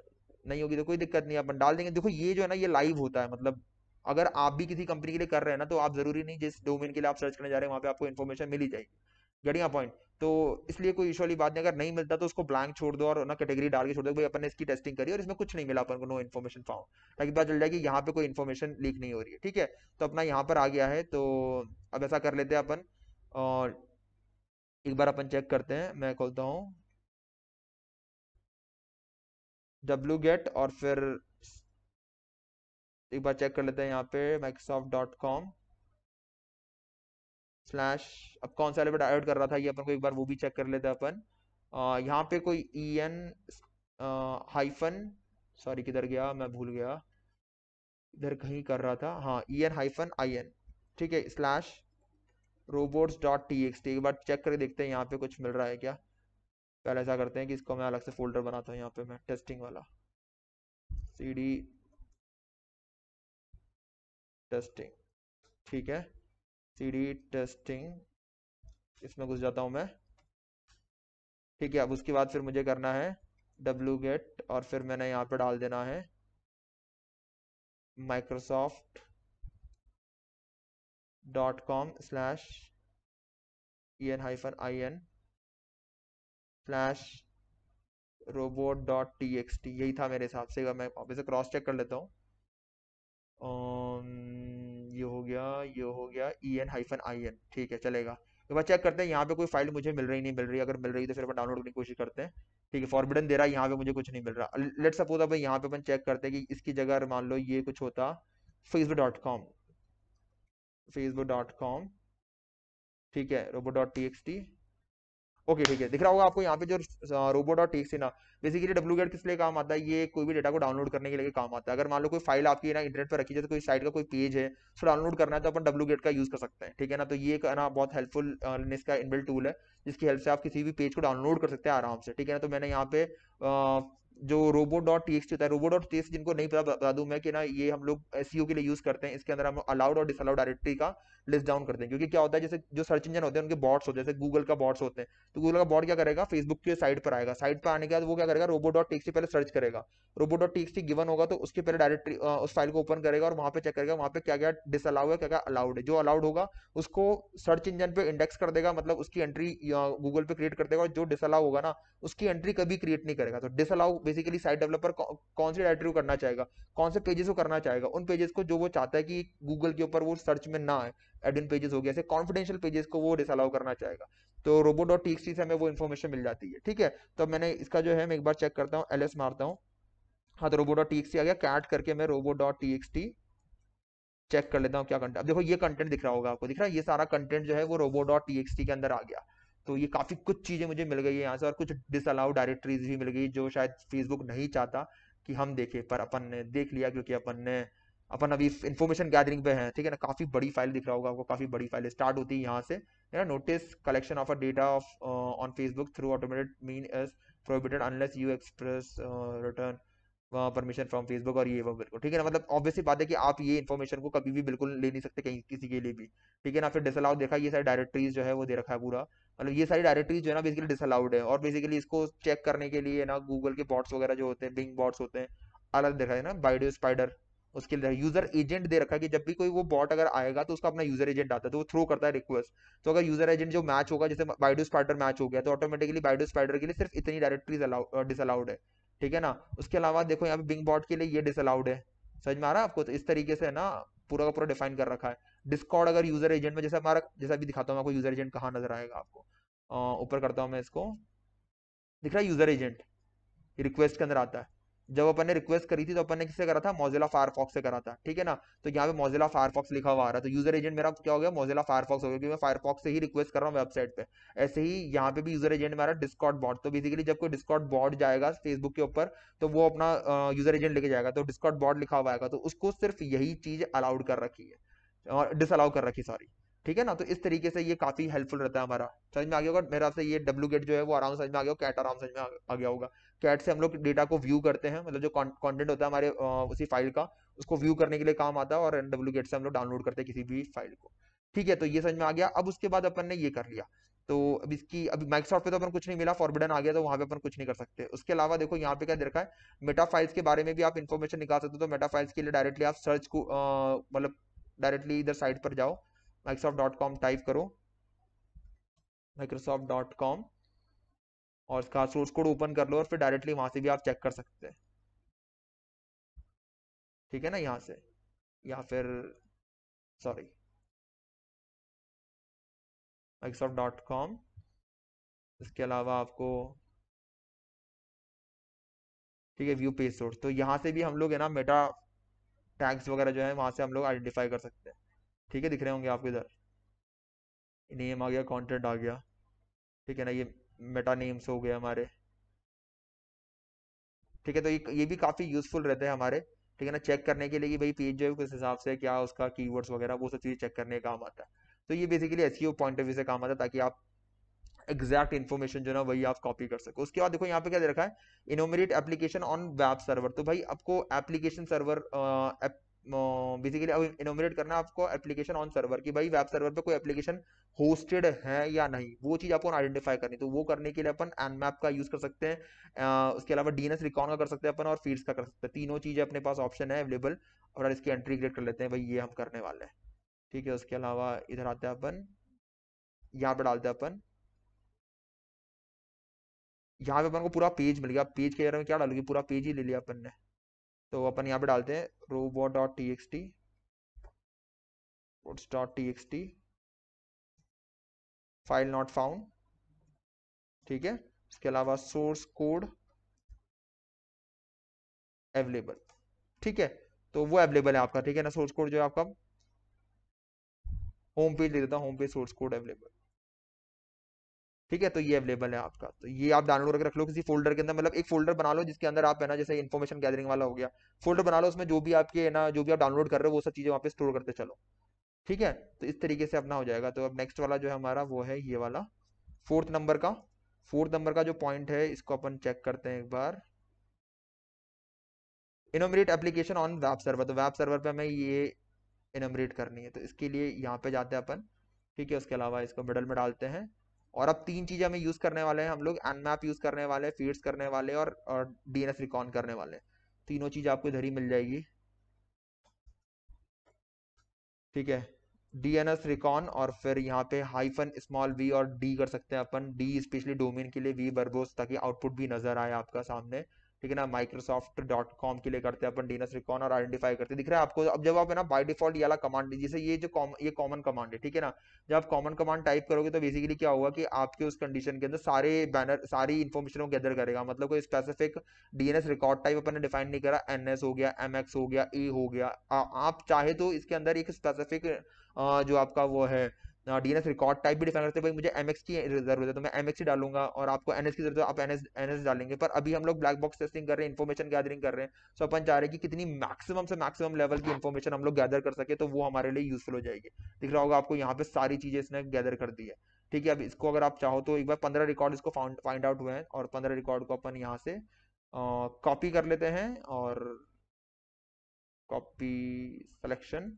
नहीं होगी तो कोई दिक्कत नहीं, अपन डाल देंगे। देखो ये जो है ना ये लाइव होता है, मतलब अगर आप भी किसी कंपनी के लिए कर रहे हैं ना तो आप जरूरी नहीं जिस डोमेन के लिए आप सर्च करने जा रहे हैं वहाँ पे आपको इन्फॉर्मेशन मिल ही जाएगी, गड़िया पॉइंट। तो इसलिए कोई इशू वाली बात नहीं, अगर नहीं मिलता तो उसको ब्लैंक छोड़ दो और ना कैटेगरी डाल के छोड़ दो, भाई अपन ने इसकी टेस्टिंग करी और इसमें कुछ नहीं मिला अपन को, नो इन्फॉर्मेशन फाउंड, ताकि पता चल जाए कि यहाँ पे कोई इन्फॉर्मेशन लीक नहीं हो रही है, ठीक है। तो अपना यहाँ पर आ गया है, तो अब ऐसा कर लेते हैं अपन और एक बार अपन चेक करते हैं। मैं खोलता हूँ wget और फिर एक बार चेक कर लेते हैं यहाँ पे Microsoft.com/ अब कौन सा एलिमेंट ऐड कर रहा था ये अपन को एक बार वो भी चेक कर लेते हैं अपन। यहाँ पे कोई EN-, किधर गया मैं भूल गया, इधर कहीं कर रहा था, हाँ EN-IN, ठीक है, /robots.txt। एक बार चेक करके देखते हैं यहाँ पे कुछ मिल रहा है क्या। पहले ऐसा करते हैं कि इसको मैं अलग से फोल्डर बनाता हूँ, यहाँ पे मैं टेस्टिंग वाला CD टेस्टिंग, ठीक है, CD टेस्टिंग इसमें घुस जाता हूँ मैं, ठीक है। अब उसके बाद फिर मुझे करना है डब्ल्यू गेट और फिर मैंने यहाँ पर डाल देना है microsoft.com/en-in/robot.txt। यही था मेरे हिसाब से। मैं इसे क्रॉस चेक कर लेता हूँ। ये हो गया en-in, ठीक है, चलेगा। एक बार चेक करते हैं यहाँ पे कोई फाइल मुझे मिल रही नहीं मिल रही, अगर मिल रही तो फिर अपन डाउनलोड करने की कोशिश करते हैं। ठीक है, फॉरबिडन दे रहा है, यहाँ पे मुझे कुछ नहीं मिल रहा। लेट्स सपोज अब यहाँ पे अपन चेक करते हैं कि इसकी जगह मान लो ये कुछ होता facebook.com, ठीक है, robo.txt। ओके, ठीक है, दिख रहा होगा आपको यहाँ पे जो robo.txt ना, बेसिकली डब्ल्यूगेट किस लिए काम आता है, ये कोई भी डेटा को डाउनलोड करने के लिए काम आता है। अगर मान लो कोई फाइल आपकी ना इंटरनेट पर रखी जाए, तो कोई साइट का कोई पेज है उसको डाउनलोड करना है तो अपन डब्ल्यूगेट का यूज कर सकते हैं, ठीक है ना। तो ये ना बहुत हेल्पफुल लिनक्स का इनबिल्ट टूल है, जिसकी हेल्प से आप किसी भी पेज को डाउनलोड कर सकते हैं आराम से, ठीक है ना। तो मैंने यहाँ पे जो robo.txt होता है, robo.txt जिनको नहीं पता बता दूं मैं कि ना, ये हम लोग एसईओ के लिए यूज करते हैं। इसके अंदर हम अलाउड और डिसअलाउड डायरेक्टरी का लिस्ट डाउन करते हैं, क्योंकि क्या होता है, जैसे जो सर्च इंजन होते हैं उनके बॉट्स होते हैं, जैसे गूगल का बॉट्स होते हैं, तो गूगल का बॉट क्या करेगा, फेसबुक की साइट पर आएगा, साइट पर आने के बाद वो क्या करेगा, robo.txt पहले सर्च करेगा, robo.txt गिवन होगा तो उसके पहले डायरेक्टरी उस फाइल को ओपन करेगा और वहाँ पे चेक करेगा वहाँ पे क्या क्या डिसअलाउ है, क्या क्या अलाउड है। जो अलाउड होगा उसको सर्च इंजन पे इंडेक्स कर देगा, मतलब उसकी एंट्री गूगल पे क्रिएट कर देगा, और जो डिसअलाउ होगा ना उसकी एंट्री कभी क्रिएट नहीं करेगा। तो डिसअलाउ बेसिकली साइट डेवलपर कौन से डायरेक्टरी करना चाहेगा, कौन से पेजेस को करना चाहेगा, उन पेजेस को जो वो चाहता है कि गूगल के ऊपर वो सर्च में ना आए, एडमिन पेजेस हो गया, ऐसे कॉन्फिडेंशियल पेजेस को वो डिसअलाउ करना चाहेगा। तो robo.txt से हमें वो इन्फॉर्मेशन मिल जाती है, ठीक है। तो मैंने इसका जो है, मैं एक बार चेक करता हूँ, एलएस मारता हूँ, हाँ तो robo.txt आ गया। कैट करके मैं robo.txt चेक कर लेता हूँ क्या कंटेंट। अब देखो ये कंटेंट दिख रहा होगा आपको, दिख रहा है, ये सारा कंटेंट जो है वो robo.txt के अंदर आ गया। तो ये काफ़ी कुछ चीज़ें मुझे मिल गई है यहाँ से, और कुछ डिसअलाउ डायरेक्टरीज भी मिल गई जो शायद फेसबुक नहीं चाहता कि हम देखें, पर अपन ने देख लिया, क्योंकि अपन अभी इन्फॉर्मेशन गैदरिंग पे हैं, ठीक है ना। काफ़ी बड़ी फाइल दिख रहा होगा आपको, काफ़ी बड़ी फाइल स्टार्ट होती है यहाँ से, मेरा notice collection of a data of on Facebook through automated mean is prohibited unless you express return permission from Facebook, और ये वो बिल्कुल, ठीक है ना। मतलब ऑब्वियसली बात है कि आप ये इन्फॉर्मेशन को कभी भी बिल्कुल ले नहीं सकते कहीं किसी के लिए भी, ठीक है ना। फिर डिसअलाउ देखा, ये सारी डायरेक्टरीज जो है वो दे रखा है पूरा, मतलब ये सारी डायरेक्टरीज जो है ना बेसिकली डिसअलाउड है, और बेसिकली इसको चेक करने के लिए ना गूगल के बॉट्स वगैरह जो होते हैं, बिंग बॉट्स होते हैं, अलग देखा है ना, बाइडो स्पाइडर, उसके लिए यूजर एजेंट दे रखा है कि जब भी कोई वो बॉट अगर आएगा तो उसका अपना यूजर एजेंट आता है, तो वो थ्रो करता है रिक्वेस्ट। तो अगर यूजर एजेंट जो मैच होगा, जैसे बाइडो स्पाइडर मैच हो गया, तो ऑटोमेटिकली बाइडो स्पाइडर के लिए सिर्फ इतनी डायरेक्टरीज डिसअलाउड है, ठीक है ना। उसके अलावा देखो यहाँ पे बिंग बॉट के लिए ये डिसअलाउड है, समझ में आ रहा है आपको। तो इस तरीके से है ना पूरा का पूरा डिफाइन कर रखा है। डिस्कॉर्ड अगर यूजर एजेंट में, जैसे हमारा, जैसा भी दिखाता हूँ आपको, यूजर एजेंट कहाँ नजर आएगा आपको, ऊपर करता हूँ मैं इसको, दिख रहा है यूजर एजेंट रिक्वेस्ट के अंदर आता है। जब अपन ने रिक्वेस्ट करी थी तो अपन ने किससे करा था, मोजिला फायरफॉक्स से करा था, ठीक है ना। तो यहाँ पे मोजिला फायरफॉक्स लिखा हुआ आ रहा है, तो यूजर एजेंट मेरा क्या हो गया, मोजिला फायरफॉक्स हो गया, क्योंकि मैं फायरफॉक्स से ही रिक्वेस्ट कर रहा हूँ वेबसाइट पे। ऐसे ही यहाँ पे भी यूजर एजेंट मेरा डिस्कॉर्ड बॉट, तो बेसिकली जब कोई डिस्कॉर्ड बॉट जाएगा फेसबुक के ऊपर तो वो अपना यूजर एजेंट लेके जाएगा, तो डिस्कॉर्ड बॉट लिखा हुआ आएगा, तो उसको सिर्फ यही चीज अलाउड कर रखी है, और डिसअलाउ कर रखी, सॉरी, ठीक है ना। तो इस तरीके से ये काफी हेल्पफुल रहता है हमारा, समझ में आ गया होगा मेरा से। ये डब्ल्यू गेट जो है वो आराम समझ में आ गया, कैट आराम समझ में आ गया होगा। कैट से हम लोग डेटा को व्यू करते हैं, मतलब जो कंटेंट होता है हमारे उसी फाइल का, उसको व्यू करने के लिए काम आता है, और डब्ल्यू गेट से हम लोग डाउनलोड करते हैं किसी भी फाइल को, ठीक है। तो ये समझ में आ गया। अब उसके बाद अपन ने ये कर लिया, तो अब इसकी, अब माइक्रोसॉफ्ट पे तो अपन कुछ नहीं मिला, फॉरबिडन आ गया तो वहाँ पे अपन कुछ नहीं कर सकते। उसके अलावा देखो यहाँ पे क्या दे रखा है, मेटा फाइल्स के बारे में भी आप इन्फॉर्मेशन निकाल सकते हो। तो मेटा फाइल्स के लिए डायरेक्टली आप सर्च को, मतलब डायरेक्टली इधर साइट पर जाओ, Microsoft.com टाइप करो, Microsoft.com, और इसका सोर्स कोड ओपन कर लो, और फिर डायरेक्टली वहां से भी आप चेक कर सकते हैं, ठीक है ना, यहाँ से, या फिर सॉरी Microsoft.com। इसके अलावा आपको, ठीक है, व्यू पेज सोर्स, तो यहाँ से भी हम लोग है ना मेटा टैग्स वगैरह जो है वहां से हम लोग आइडेंटिफाई कर सकते हैं, ठीक है, दिख रहे होंगे आपको इधर, नेम आ गया, कंटेंट आ गया, ठीक है ना, ये मेटा नेम्स हो गए हमारे, ठीक है। तो ये भी काफ़ी यूजफुल रहते हैं हमारे, ठीक है ना, चेक करने के लिए कि भाई पेज जो है किस हिसाब से, क्या उसका कीवर्ड्स वगैरह, वो सब चीज़ चेक करने का काम आता है। तो ये basically SEO point of view से काम आता है, ताकि आप एग्जैक्ट इन्फॉर्मेशन जो ना वही आप कॉपी कर सको। उसके बाद देखो यहाँ पे क्या दे रखा है, enumerate application on web server, तो भाई आपको एप्लीकेशन सर्वर बेसिकली अब इनोमरेट करना आपको एप्लीकेशन ऑन सर्वर की, भाई वेब सर्वर पे कोई एप्लीकेशन होस्टेड है या नहीं, वो चीज़ आपको आइडेंटिफाई करनी। तो वो करने के लिए अपन एनमैप का यूज़ कर सकते हैं, उसके अलावा डीएनएस रिकॉन का कर सकते हैं अपन, और फीड्स का कर सकते हैं। तीनों चीज़ें अपने पास ऑप्शन है अवेलेबल, और इसकी एंट्री क्रिएट कर लेते हैं, भाई ये हम करने वाले हैं, ठीक है। उसके अलावा इधर आते हैं अपन, यहाँ पर डालते हैं अपन, यहाँ पे अपन को पूरा पेज मिल गया। पेज के बारे में क्या डालोगे, पूरा पेज ही ले लिया अपन ने। तो अपन यहाँ पे डालते हैं robots.txt फाइल नॉट फाउंड, ठीक है। इसके अलावा सोर्स कोड अवेलेबल, ठीक है, तो वो अवेलेबल है आपका, ठीक है ना। सोर्स कोड जो है आपका, होम पेज लिख देता हूँ, home page source code available, ठीक है, तो ये अवेलेबल है आपका। तो ये आप डाउनलोड करके रख लो किसी फोल्डर के अंदर, मतलब एक फोल्डर बना लो जिसके अंदर आप है ना, जैसे इन्फॉर्मेशन गैदरिंग वाला हो गया फोल्डर बना लो, उसमें जो भी आपके है ना, जो भी आप डाउनलोड कर रहे हो वो सब चीज़ें वहाँ पे स्टोर करते चलो, ठीक है। तो इस तरीके से अपना हो जाएगा। तो अब नेक्स्ट वाला जो है हमारा वो है ये वाला फोर्थ नंबर का जो पॉइंट है, इसको अपन चेक करते हैं एक बार। Enumerate application on web server, तो वेब सर्वर पर हमें ये इनोमरेट करनी है, तो इसके लिए यहाँ पे जाते हैं अपन, ठीक है। उसके अलावा इसको मिडल में डालते हैं, और अब तीन चीज़ें हमें यूज़ करने वाले हैं हम लोग, एनमैप यूज़ करने वाले, फीड्स करने वाले और डीएनएस रिकॉन करने वाले। तीनों चीज़ आपको इधर ही मिल जाएगी, ठीक है। डीएनएस रिकॉन और फिर यहाँ पे -v और d कर सकते हैं अपन, d स्पेशली डोमेन के लिए, v बर्बोस, ताकि आउटपुट भी नजर आए आपका सामने, ठीक है ना। Microsoft.com के लिए करते हैं अपन DNS रिकॉन और आइडेंटिफाई करते हैं, दिख रहा है आपको। अब जब आप है ना बाय डिफॉल्ट ये वाला कमांड, जैसे ये जो ये कॉमन कमांड है, ठीक है ना, जब आप कॉमन कमांड टाइप करोगे तो बेसिकली क्या होगा कि आपके उस कंडीशन के अंदर सारे बैनर, सारी इन्फॉर्मेशन को गैदर करेगा। मतलब कोई स्पेसिफिक DNS रिकॉर्ड टाइप अपन ने डिफाइन नहीं करा, NS हो गया, MX हो गया, A हो गया। आप चाहे तो इसके अंदर एक स्पेसिफिक जो आपका वो है DNS रिकॉर्ड टाइप भी डिफाइन करते हैं, भाई मुझे MX की जरूरत है तो मैं MX ही डालूंगा, और आपको NS की जरूरत है आप NS डालेंगे। पर अभी हम लोग ब्लैक बॉक्स टेस्टिंग कर रहे हैं, इन्फॉर्मेशन गैदरिंग कर रहे हैं, सो अपन चाह रहे हैं कि कितनी मैक्सिमम से मैक्सिमम लेवल की इन्फॉर्मेशन हम लोग गैदर कर सके, तो वो हमारे लिए यूजफुल हो जाएगी। दिख रहा होगा आपको यहाँ पे सारी चीजें इसने गैदर कर दी है, ठीक है। अब इसको अगर आप चाहो तो एक बार 15 रिकॉर्ड इसको फाइंड आउट हुए हैं, और 15 रिकॉर्ड को अपन यहाँ से कॉपी कर लेते हैं, और कॉपी सिलेक्शन,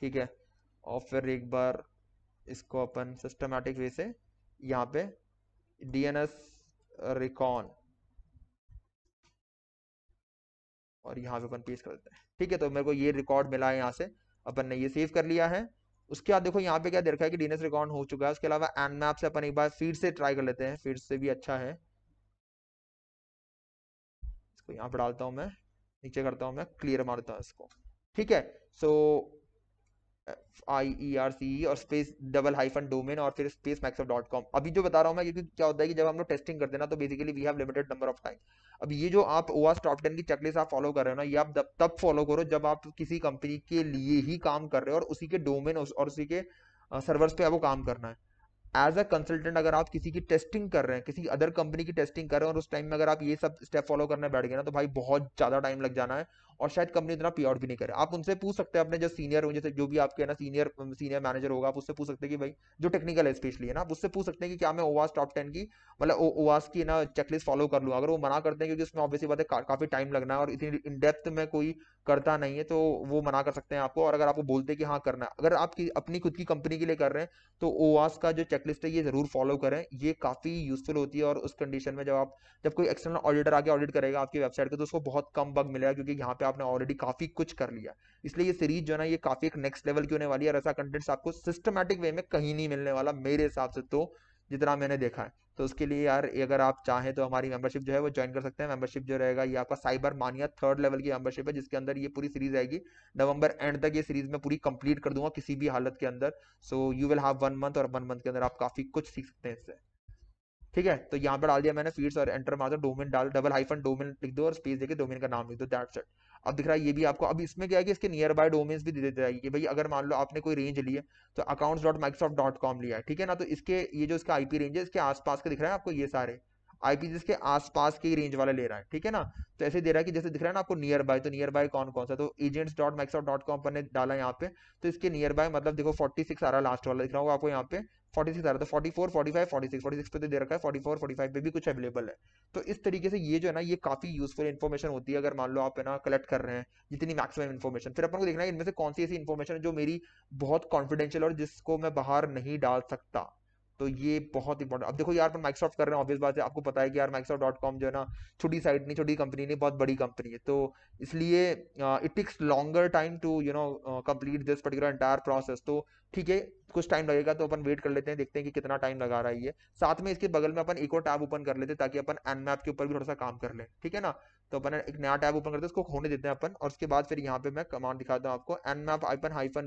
ठीक है, और फिर एक बार इसको अपन सिस्टमैटिक वे से यहाँ पे DNS रिकॉन और यहाँ पे अपन पेस्ट कर देते हैं, ठीक है। तो मेरे को ये रिकॉर्ड मिला है, यहाँ से अपन ने ये सेव कर लिया है। उसके बाद देखो यहाँ पे क्या दे रखा है कि DNS रिकॉन हो चुका है। उसके अलावा एनमैप से अपन एक बार फीड से ट्राई कर लेते हैं, फीड से भी अच्छा है, इसको यहाँ पे डालता हूँ मैं, नीचे करता हूँ मैं, क्लियर मारता हूँ इसको, ठीक है। सो IERCE और स्पेस -hyphen डोमेन और फिर स्पेस microsoft.com। अभी जो बता रहा हूँ मैं, क्योंकि क्या होता है कि जब हम लोग टेस्टिंग करते हैं ना, तो basically we have limited number of time. अब ये जो आप OWASP टॉप 10 की चेकलिस्ट आप फॉलो कर रहे हो ना, ये आप तब फॉलो करो जब आप किसी कंपनी के लिए ही काम कर रहे हो और उसी के डोमेन और उसी के सर्वर्स पे आपको काम करना है। एज अ कंसल्टेंट अगर आप किसी की टेस्टिंग कर रहे हैं, किसी अदर कंपनी की टेस्टिंग कर रहे हैं, और उस टाइम में अगर आप ये सब स्टेप फॉलो करने बैठ गए ना, तो भाई बहुत ज़्यादा टाइम लग जाना है, और शायद कंपनी इतना पे आउट भी नहीं करे। आप उनसे पूछ सकते हैं, अपने जो सीनियर हो, जैसे जो भी आपके ना सीनियर मैनेजर होगा, आप उससे पूछ सकते हैं कि भाई जो टेक्निकल है स्पेशली है ना, आप उससे पूछ सकते हैं कि क्या मैं OWASP टॉप 10 की मतलब OWASP की ना चेकलिस्ट फॉलो कर लूँ। अगर वो मना करते हैं, क्योंकि उसमें ऑब्वियसली बात है काफ़ी टाइम लगना है और इतनी इन डेप्थ में कोई करता नहीं है, तो वो मना कर सकते हैं आपको। और अगर आपको बोलते हैं कि हाँ करना है, अगर आप अपनी खुद की कंपनी के लिए कर रहे हैं, तो OWASP का जो चेकलिस्ट है ये जरूर फॉलो करें, ये काफ़ी यूजफुल होती है। और उस कंडीशन में जब कोई एक्सटर्नल ऑडिटर आके ऑडिट करेगा आपकी वेबसाइट को, तो उसको बहुत कम बग मिलेगा, क्योंकि यहाँ पे आपने ऑलरेडी काफी कुछ कर लिया। इसलिए ये सीरीज जो ना, ये काफी एक नेक्स्ट लेवल की होने वाली है, और ऐसा कंटेंट्स आपको सिस्टमैटिक वे में कहीं नहीं मिलने वाला मेरे हिसाब से, तो जितना मैंने देखा है। तो उसके लिए यार, अगर आप चाहें तो हमारी मेंबरशिप जो है वो ज्वाइन कर सकते हैं। मेंबरशिप जो रहेगा ये आपका साइबर मानिया 3rd लेवल की मेंबरशिप है, जिसके अंदर ये पूरी सीरीज आएगी। नवंबर एंड तक ये सीरीज मैं पूरी कंप्लीट कर दूंगा किसी भी हालत के अंदर। So you will have 1 month, और 1 मंथ के अंदर आप काफी कुछ सीख सकते हैं इससे, ठीक है। तो यहाँ पर डाल दिया मैंने फीड्स, और एंटर मार दो, डोमेन डाल -hyphen डोमेन लिख दो और स्पेस देके डोमेन का नाम लिख दो, दैट्स इट। अब दिख रहा है ये भी आपको। अब इसमें क्या है कि इसके नियर बाय डोमेन्स भी दे देता है कि भाई अगर मान लो आपने कोई रेंज ली है, तो accounts.microsoft.com लिया है, ठीक है ना, तो इसके ये जो इसका IP रेंज है, इसके आसपास के दिख रहा है आपको ये सारे IP जिसके आसपास के ही रेंज वाला ले रहा है, ठीक है ना। तो ऐसे दे रहा है कि जैसे दिख रहा है ना आपको नियर बाय, तो नियर बाय कौन कौन सा, तो agents.microsoft.com पर ने डाला यहाँ पे, तो इसके नियर बाय मतलब देखो 46 आ रहा लास्ट वाला, दिख रहा होगा आपको यहाँ पे 46 आ रहा था, 44, 45, 46, 46 पे तो दे रखा है, 44, 45 पे भी कुछ अवेलेबल है। तो इस तरीके से ये जो है ना, ये काफी यूजफुल इन्फॉर्मेशन होती है। अगर मान लो आप है ना कलेक्ट कर रहे हैं जितनी मैक्सिमम इन्फॉर्मेशन, फिर अपन को देखना है इनमें से कौन सी ऐसी इन्फॉर्मेशन है जो मेरी बहुत कॉन्फिडेंशियल और जिसको मैं बाहर नहीं डाल सकता। तो ये बहुत इंपॉर्टेंट। अब देखो यार, माइक्रोसॉफ्ट कर रहे हैं, ऑब्वियस बात है, आपको पता है कि यार Microsoft.com जो है ना छोटी साइट नहीं, छोटी कंपनी नहीं, बहुत बड़ी कंपनी है। तो इसलिए it takes longer time to you know complete this particular entire process. तो ठीक है, कुछ टाइम लगेगा, तो अपन वेट कर लेते हैं, देखते हैं कि कितना टाइम लगा रहा है ये। साथ में इसके बगल में अपन एक और टैब ओपन कर लेते हैं ताकि अपन Nmap के ऊपर भी थोड़ा सा काम कर लें, ठीक है ना। तो अपन एक नया टैब ओपन करते हैं, उसको होने देते हैं अपन, और उसके बाद फिर यहाँ पे मैं कमांड दिखाता हूँ आपको Nmap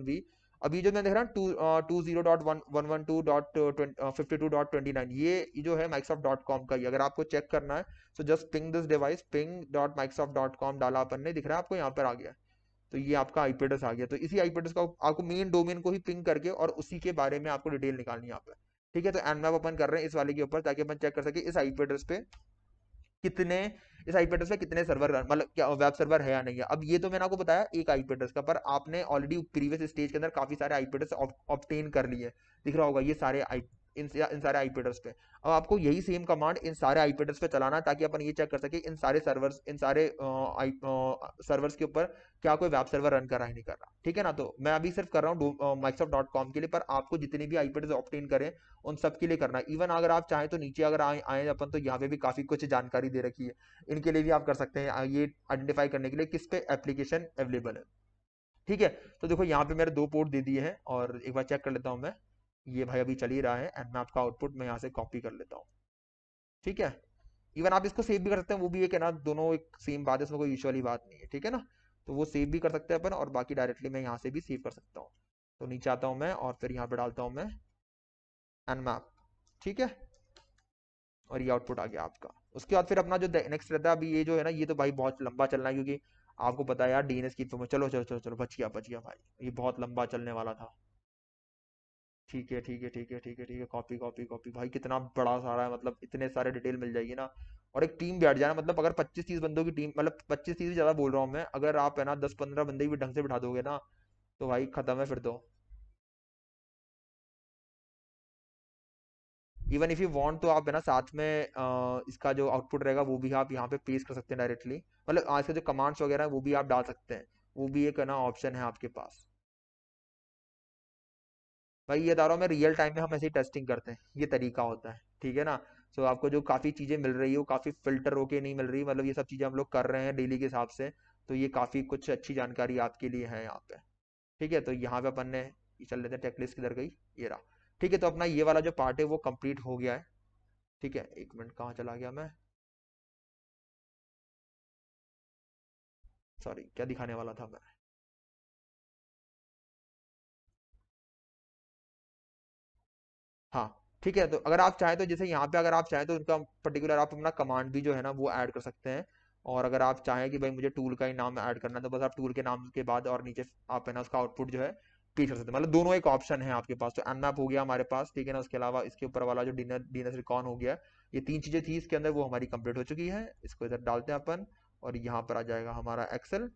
-v। अभी जो मैं देख रहा हूँ 20.112.52.29 ये जो है Microsoft.com का ही। अगर आपको चेक करना है तो just ping this device, ping.microsoft.com डाला अपन ने, दिख रहा है आपको यहाँ पर आ गया। तो ये आपका आईपी एड्रेस आ गया। तो इसी आईपी एड्रेस का आपको मेन डोमेन को ही पिंग करके और उसी के बारे में आपको डिटेल निकालनी है यहाँ पर, ठीक है। तो Nmap अपन कर रहे हैं इस वाले के ऊपर ताकि अपन चेक कर सके इस आईपी एड्रेस पे कितने, इस आईपी एड्रेस पे कितने सर्वर, मतलब क्या वेब सर्वर है या नहीं है। अब ये तो मैंने आपको बताया एक आईपी एड्रेस का, पर आपने ऑलरेडी प्रीवियस स्टेज के अंदर काफी सारे आईपी एड्रेस ऑब्टेन कर लिए, दिख रहा होगा ये सारे इन सारे आईपी एड्रेस पे। अब आपको यही सेम कमांड इन सारे आईपी एड्रेस पे चलाना ताकि अपन ये चेक कर सके इन सारे सर्वर्स के ऊपर क्या कोई वेब सर्वर रन कर रहा है, नहीं कर रहा, ठीक है ना। तो मैं अभी सिर्फ कर रहा हूँ Microsoft.com के लिए, पर आपको जितने भी आईपी एड्रेस ऑब्टेन करें उन सब के लिए करना है। इवन अगर आप चाहें तो नीचे अगर आए अपन तो यहाँ पे भी काफी कुछ जानकारी दे रखी है, इनके लिए भी आप कर सकते हैं ये आइडेंटिफाई करने के लिए किस पे एप्लीकेशन अवेलेबल है, ठीक है। तो देखो यहाँ पे मेरे दो पोर्ट दे दिए हैं और एक बार चेक कर लेता हूँ मैं, ये भाई अभी चल ही रहा है। Nmap का आउटपुट मैं यहाँ से कॉपी कर लेता हूँ, ठीक है। इवन आप इसको सेव भी कर सकते हैं, वो भी एक है ना, दोनों एक सेम बात है, इसमें कोई इश्यू वाली बात नहीं है, ठीक है ना। तो वो सेव भी कर सकते हैं अपन, और बाकी डायरेक्टली मैं यहाँ से भी सेव कर सकता हूँ। तो नीचे आता हूँ मैं और फिर यहाँ पर डालता हूँ मैं Nmap, ठीक है, और ये आउटपुट आ गया आपका। उसके बाद फिर अपना जो नेक्स्ट रहता है, अभी ये जो है ना, ये तो भाई बहुत लंबा चलना है क्योंकि आपको पता है यार DNS की इन्फॉर्मेशन, चलो बच गया भाई, ये बहुत लंबा चलने वाला था, ठीक है। कॉपी भाई, कितना बड़ा सारा है, मतलब इतने सारे डिटेल मिल जाएगी ना, और एक टीम बैठ जाना, मतलब अगर 25-30 बंदों की टीम, मतलब 25-30 भी ज्यादा बोल रहा हूँ मैं, अगर आप है ना 10-15 बंदे भी ढंग से बिठा दोगे ना तो भाई खत्म है फिर तो। इवन इफ यू वांट तो आप है ना साथ में इसका जो आउटपुट रहेगा वो भी आप यहाँ पे पेस्ट कर सकते हैं डायरेक्टली, मतलब आज का जो कमांड्स वगैरह वो भी आप डाल सकते हैं, वो भी एक ना ऑप्शन है आपके पास। भाई ये बता रहा हूँ मैं, रियल टाइम में हम ऐसे ही टेस्टिंग करते हैं, ये तरीका होता है, ठीक है ना। तो आपको जो काफ़ी चीज़ें मिल रही है वो काफ़ी फिल्टर होके नहीं मिल रही, मतलब ये सब चीज़ें हम लोग कर रहे हैं डेली के हिसाब से, तो ये काफ़ी कुछ अच्छी जानकारी आपके लिए है यहाँ पे, ठीक है। तो यहाँ पे अपन ने चल लेते हैं, टेकलिस्ट किधर गई, ये रहा, ठीक है। तो अपना ये वाला जो पार्ट है वो कम्प्लीट हो गया है, ठीक है। एक मिनट, कहाँ चला गया मैं, सॉरी, क्या दिखाने वाला था मैं, हाँ ठीक है। तो अगर आप चाहें तो जैसे यहाँ पे अगर आप चाहें तो उनका पर्टिकुलर आप अपना कमांड भी जो है ना वो ऐड कर सकते हैं, और अगर आप चाहें कि भाई मुझे टूल का ही नाम ऐड करना है तो बस आप टूल के नाम के बाद और नीचे आप है ना उसका आउटपुट जो है पेश कर सकते हैं, मतलब दोनों एक ऑप्शन है आपके पास। तो Nmap हो गया हमारे पास, ठीक है ना। उसके अलावा इसके ऊपर वाला जो DNS रिकॉन हो गया, ये तीन चीज़ें थी इसके अंदर, वो हमारी कंप्लीट हो चुकी है। इसको इधर डालते हैं अपन और यहाँ पर आ जाएगा हमारा एक्सेल,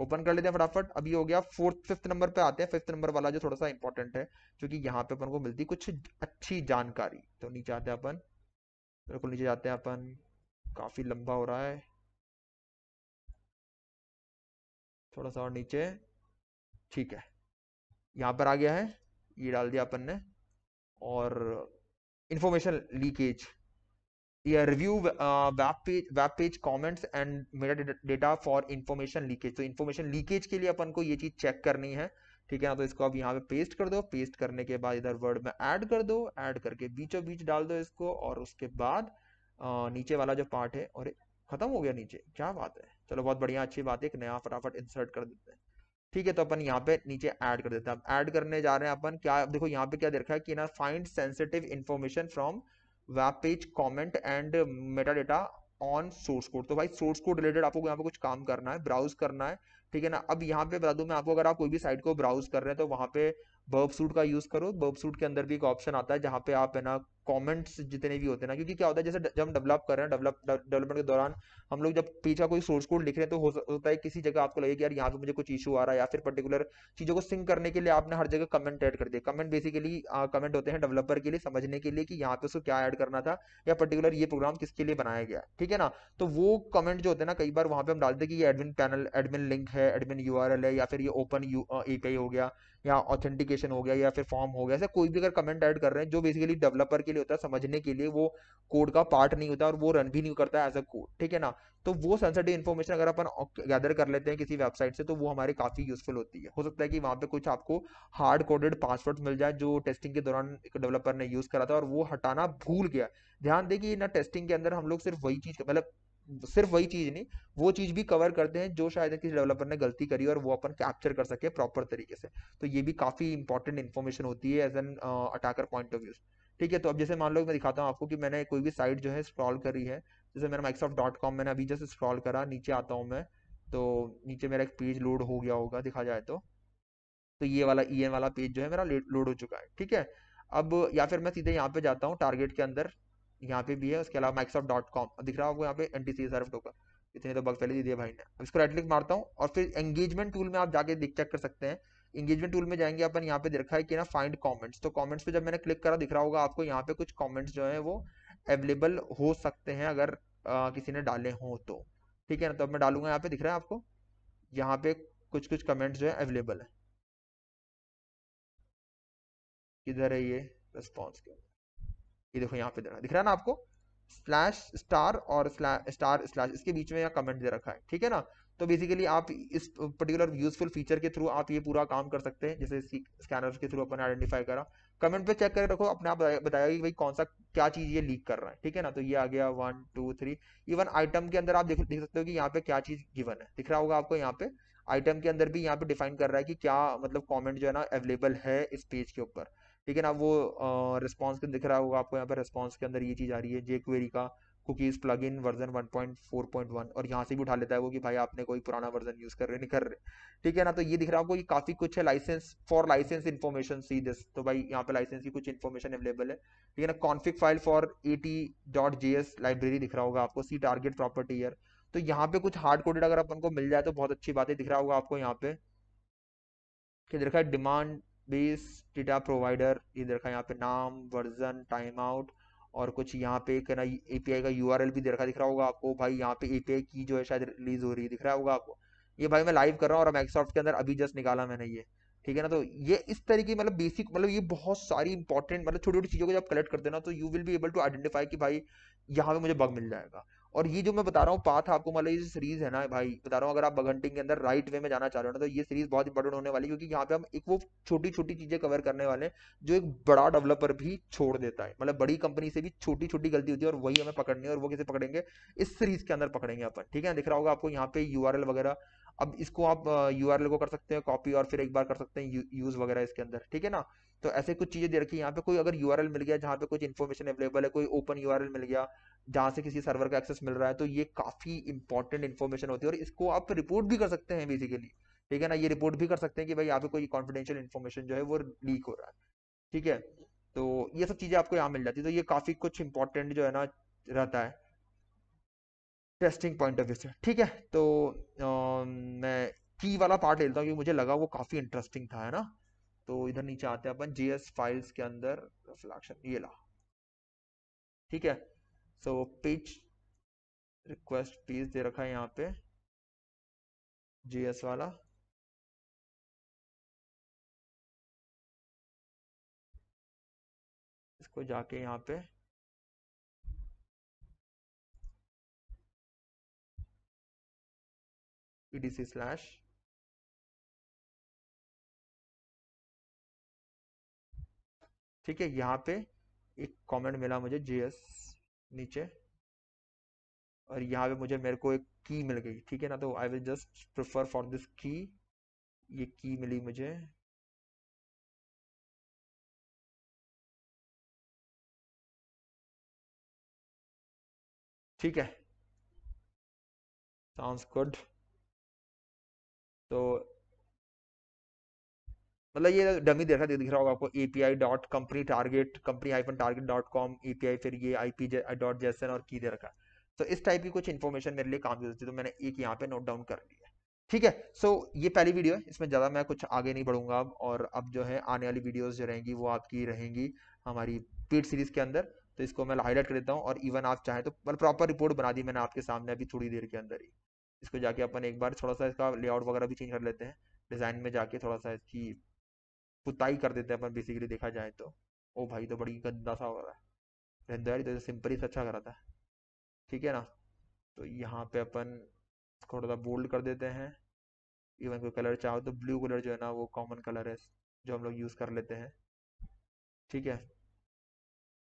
ओपन कर लेते हैं फटाफट। अभी हो गया फिफ्थ नंबर पे आते हैं, फिफ्थ नंबर वाला जो थोड़ा सा इंपॉर्टेंट है, क्योंकि यहाँ पे अपन को मिलती कुछ अच्छी जानकारी। तो नीचे आते हैं अपन, बिल्कुल नीचे जाते हैं अपन, काफी लंबा हो रहा है, थोड़ा सा और नीचे, ठीक है, यहाँ पर आ गया है, ये डाल दिया अपन ने। और इंफॉर्मेशन लीकेज, ये review web page comments and meta data for information leakage. तो इंफॉर्मेशन लीकेज के लिए अपन को ये चीज चेक करनी है, ठीक है ना। तो इसको अब यहाँ पे पेस्ट कर दो, पेस्ट करने के बाद इधर वर्ड में ऐड कर दो, ऐड करके बीचों बीच डाल दो इसको, और उसके बाद नीचे वाला जो पार्ट है, और खत्म हो गया नीचे, क्या बात है, चलो बहुत बढ़िया, अच्छी बात है। एक नया फटाफट इंसर्ट कर देते हैं, ठीक है। तो अपन यहाँ पे नीचे ऐड कर देते हैं। अब ऐड करने जा रहे हैं अपन, क्या देखो यहाँ पे क्या देखा है कि ना, find sensitive information from web page comment and meta data on source code. तो भाई सोर्स कोड रिलेटेड आपको यहाँ पे कुछ काम करना है, ब्राउज करना है, ठीक है ना। अब यहाँ पे बता दूं मैं आपको, अगर आप कोई भी साइट को ब्राउज कर रहे हैं तो वहाँ पे Burp Suite का यूज करो। Burp Suite के अंदर भी एक ऑप्शन आता है जहाँ पे आप है ना कमेंट्स जितने भी होते हैं ना, क्योंकि क्या होता है जैसे जब हम डेवलप कर रहे हैं, डेवलपमेंट के दौरान हम लोग जब पीछे कोई सोर्स कोड लिख रहे हैं तो होता है किसी जगह आपको लगे कि यार यहाँ पे मुझे कुछ इशू आ रहा है, या फिर पर्टिकुलर चीज़ों को सिंक करने के लिए आपने हर जगह कमेंट ऐड कर दिया। कमेंट बेसिकली कमेंट होते हैं डेवलपर के लिए समझने के लिए कि यहाँ पे उसको क्या ऐड करना था, या पर्टिकुलर ये प्रोग्राम किसके लिए बनाया गया, ठीक है ना। तो वो कमेंट जो होते हैं ना, कई बार वहाँ पे हम डालते हैं कि ये एडमिन पैनल, एडमिन लिंक है, एडमिन URL है, या फिर ये ओपन API हो गया, या ऑथेंटिकेशन हो गया, या फिर फॉर्म हो गया। ऐसे कोई भी अगर कमेंट ऐड कर रहे हैं जो बेसिकली डेवलपर के लिए होता है समझने के लिए, वो कोड का पार्ट नहीं होता और वो रन भी नहीं करता एज अ कोड, ठीक है ना। तो वो सेंसिटिव इन्फॉर्मेशन अगर अपन गैदर कर लेते हैं किसी वेबसाइट से तो वो हमारे काफ़ी यूजफुल होती है। हो सकता है कि वहाँ पे कुछ आपको हार्ड कोडेड पासवर्ड्स मिल जाए जो टेस्टिंग के दौरान डेवलपर ने यूज़ करा था और वो हटाना भूल गया। ध्यान दें कि ना टेस्टिंग के अंदर हम लोग सिर्फ वही चीज़, मतलब सिर्फ वही चीज़ नहीं, वो चीज़ भी कवर करते हैं जो शायद किसी डेवलपर ने गलती करी और वो अपन कैप्चर कर सके प्रॉपर तरीके से। तो ये भी काफ़ी इंपॉर्टेंट इन्फॉर्मेशन होती है as an attacker point of view, ठीक है। तो अब जैसे मान लो मैं दिखाता हूँ आपको कि मैंने कोई भी साइट जो है स्क्रॉल करी है, जैसे मैंने Microsoft.com मैंने अभी जस्ट स्क्रॉल करा, नीचे आता हूँ मैं, तो नीचे मेरा एक पेज लोड हो गया होगा, दिखा जाए तो ये वाला EN वाला पेज जो है मेरा लोड हो चुका है, ठीक है। अब या फिर मैं सीधे यहाँ पे जाता हूँ टारगेट के अंदर, यहाँ पे भी है, उसके अलावा Microsoft.com दिख रहा होगा, यहाँ पे NTC सर्व होगा, इतने तो बग पहले दे दिया भाई ने। अब इसको राइट क्लिक मारता हूँ और फिर एंगेजमेंट टूल में आप जाके चेक कर सकते हैं। एंगेजमेंट टूल में जाएंगे अपन, यहाँ पे दिखा है कि ना फाइंड कमेंट्स, तो कमेंट्स पे जब मैंने क्लिक करा दिख रहा होगा आपको यहाँ पे कुछ कमेंट्स जो है वो अवेलेबल हो सकते हैं अगर किसी ने डाले हों तो, ठीक है ना। तो अब मैं डालूंगा, यहाँ पे दिख रहा है आपको, यहाँ पे कुछ कमेंट्स जो है अवेलेबल है। किधर है ये रिस्पॉन्स, ये देखो यहाँ पे दिख रहा है ना आपको, /* और */ इसके बीच में यहाँ कमेंट दे रखा है, ठीक है ना। तो बेसिकली आप इस पर्टिकुलर यूजफुल फीचर के थ्रू आप ये पूरा काम कर सकते हैं। जैसे स्कैनर के थ्रू अपन आइडेंटिफाई करा, कमेंट पे चेक करके रखो, अपने आप बताया कि भाई कौन सा क्या चीज़ ये लीक कर रहा है, ठीक है ना। तो ये आ गया 1 2 3। इवन आइटम के अंदर आप देख सकते हो कि यहाँ पे क्या चीज़ गिवन है, दिख रहा होगा आपको यहाँ पे आइटम के अंदर भी यहाँ पे डिफाइन कर रहा है कि क्या मतलब कॉमेंट जो है ना अवेलेबल है इस पेज के ऊपर, ठीक है ना। वो रिस्पॉन्स के दिख रहा होगा आपको, यहाँ पर रिस्पॉन्स के अंदर ये चीज़ आ रही है, jQuery का कुकीज प्लगइन वर्जन 1.4.1, और यहाँ से भी उठा लेता है वो कि भाई आपने कोई पुराना वर्जन यूज़ कर रहे नहीं कर रहे, ठीक है ना। तो ये दिख रहा है आपको कि काफ़ी कुछ है, licence for licence information see this, तो भाई यहाँ पे लाइसेंस की कुछ इन्फॉर्मेशन अवेलेबल है, ठीक है ना। Config file for AT.js library दिख रहा होगा आपको, सी टारगेट प्रॉपर्टी ईयर, तो यहाँ पे कुछ हार्ड कोडेड अगर अपन को मिल जाए तो बहुत अच्छी बात है। दिख रहा होगा आपको यहाँ पे कि दिख रहा है डिमांड बेस डेटा प्रोवाइडर, ये दिख रहा है यहाँ पे नाम, वर्जन, टाइम आउट, और कुछ यहाँ पे एक ना API का URL भी दिख रहा होगा आपको। भाई यहाँ पे API की जो है शायद रिलीज हो रही है, दिख रहा होगा आपको। ये भाई मैं लाइव कर रहा हूँ और Microsoft के अंदर अभी जस्ट निकाला मैंने ये, ठीक है ना। तो ये इस तरीके मतलब बेसिक मतलब ये बहुत सारी इंपॉर्टेंट मतलब छोटी छोटी चीज़ों को जब कलेक्ट करते हैं ना तो you will be able to identify कि भाई यहाँ पे मुझे बग मिल जाएगा। और ये जो मैं बता रहा हूँ पाथ आपको मतलब ये सीरीज है ना भाई बता रहा हूँ, अगर आप बग हंटिंग के अंदर राइट वे में जाना चाह रहे हो ना तो ये सीरीज बहुत इंपॉर्टेंट होने वाली है, क्योंकि यहाँ पे हम एक वो छोटी छोटी चीज़ें कवर करने वाले हैं जो एक बड़ा डेवलपर भी छोड़ देता है। मतलब बड़ी कंपनी से भी छोटी छोटी गलती होती है और वही हमें पकड़नी है, और वो कैसे पकड़ेंगे इस सीरीज के अंदर पकड़ेंगे अपन, ठीक है। दिख रहा होगा आपको यहाँ पे URL वगैरह, अब इसको आप URL को कर सकते हैं कॉपी और फिर एक बार कर सकते हैं यूज़ वगैरह इसके अंदर, ठीक है ना। तो ऐसे कुछ चीज़ें दे रखी है यहाँ पे, कोई अगर URL मिल गया जहाँ पे कुछ इन्फॉर्मेशन अवेलेबल है, कोई ओपन URL मिल गया जहाँ से किसी सर्वर का एक्सेस मिल रहा है, तो ये काफ़ी इंपॉर्टेंट इन्फॉर्मेशन होती है और इसको आप रिपोर्ट भी कर सकते हैं बेसिकली, ठीक है ना। ये रिपोर्ट भी कर सकते हैं कि भाई यहाँ पे कोई कॉन्फिडेंशियल इन्फॉर्मेशन जो है वो लीक हो रहा है, ठीक है। तो ये सब चीज़ें आपको यहाँ मिल जाती है, तो ये काफ़ी कुछ इंपॉर्टेंट जो है ना रहता है टेस्टिंग पॉइंट ऑफ व्यू से, ठीक है। तो मैं की वाला पार्ट लेता हूँ क्योंकि मुझे लगा वो काफ़ी इंटरेस्टिंग था, है ना। तो इधर नीचे आते हैं अपन JS फाइल्स के अंदर रिफ्लेक्शन ये ला, ठीक है। सो पेज रिक्वेस्ट पेज दे रखा है यहाँ पे JS वाला, इसको जाके यहाँ पे EDC/ ठीक है। यहाँ पे एक कमेंट मिला मुझे JS नीचे और यहाँ पे मेरे को एक की मिल गई, ठीक है ना। तो I will just prefer for this key, ये की मिली मुझे, ठीक है। Sounds good. तो मतलब ये डमी जैसा दिख रहा होगा आपको api.company-target.com एपीआई, फिर ये IP.json और की दे रखा है। तो इस टाइप की कुछ इन्फॉर्मेशन मेरे लिए काम की थी, तो मैंने एक यहाँ पे नोट डाउन कर लिया। ठीक है, सो ये पहली वीडियो है, इसमें ज़्यादा मैं कुछ आगे नहीं बढ़ूंगा अब। और अब जो है आने वाली वीडियोस जो रहेंगी वो आपकी रहेंगी हमारी पेड सीरीज़ के अंदर, तो इसको मैं हाईलाइट कर देता हूँ। और इवन आप चाहें तो प्रॉपर रिपोर्ट बना दी मैंने आपके सामने अभी थोड़ी देर के अंदर ही। इसको जाके अपन एक बार थोड़ा सा इसका लेआउट वगैरह भी चेंज कर लेते हैं, डिज़ाइन में जाके थोड़ा सा इसकी पुताई कर देते हैं अपन बेसिकली देखा जाए तो। ओ भाई तो बड़ी गंदा सा हो रहा है, रहंदारी तो सिंपल ही अच्छा करा था। ठीक है ना, तो यहाँ पे अपन थोड़ा सा बोल्ड कर देते हैं। इवन कोई कलर चाहो तो ब्लू कलर जो है ना वो कॉमन कलर है जो हम लोग यूज़ कर लेते हैं। ठीक है,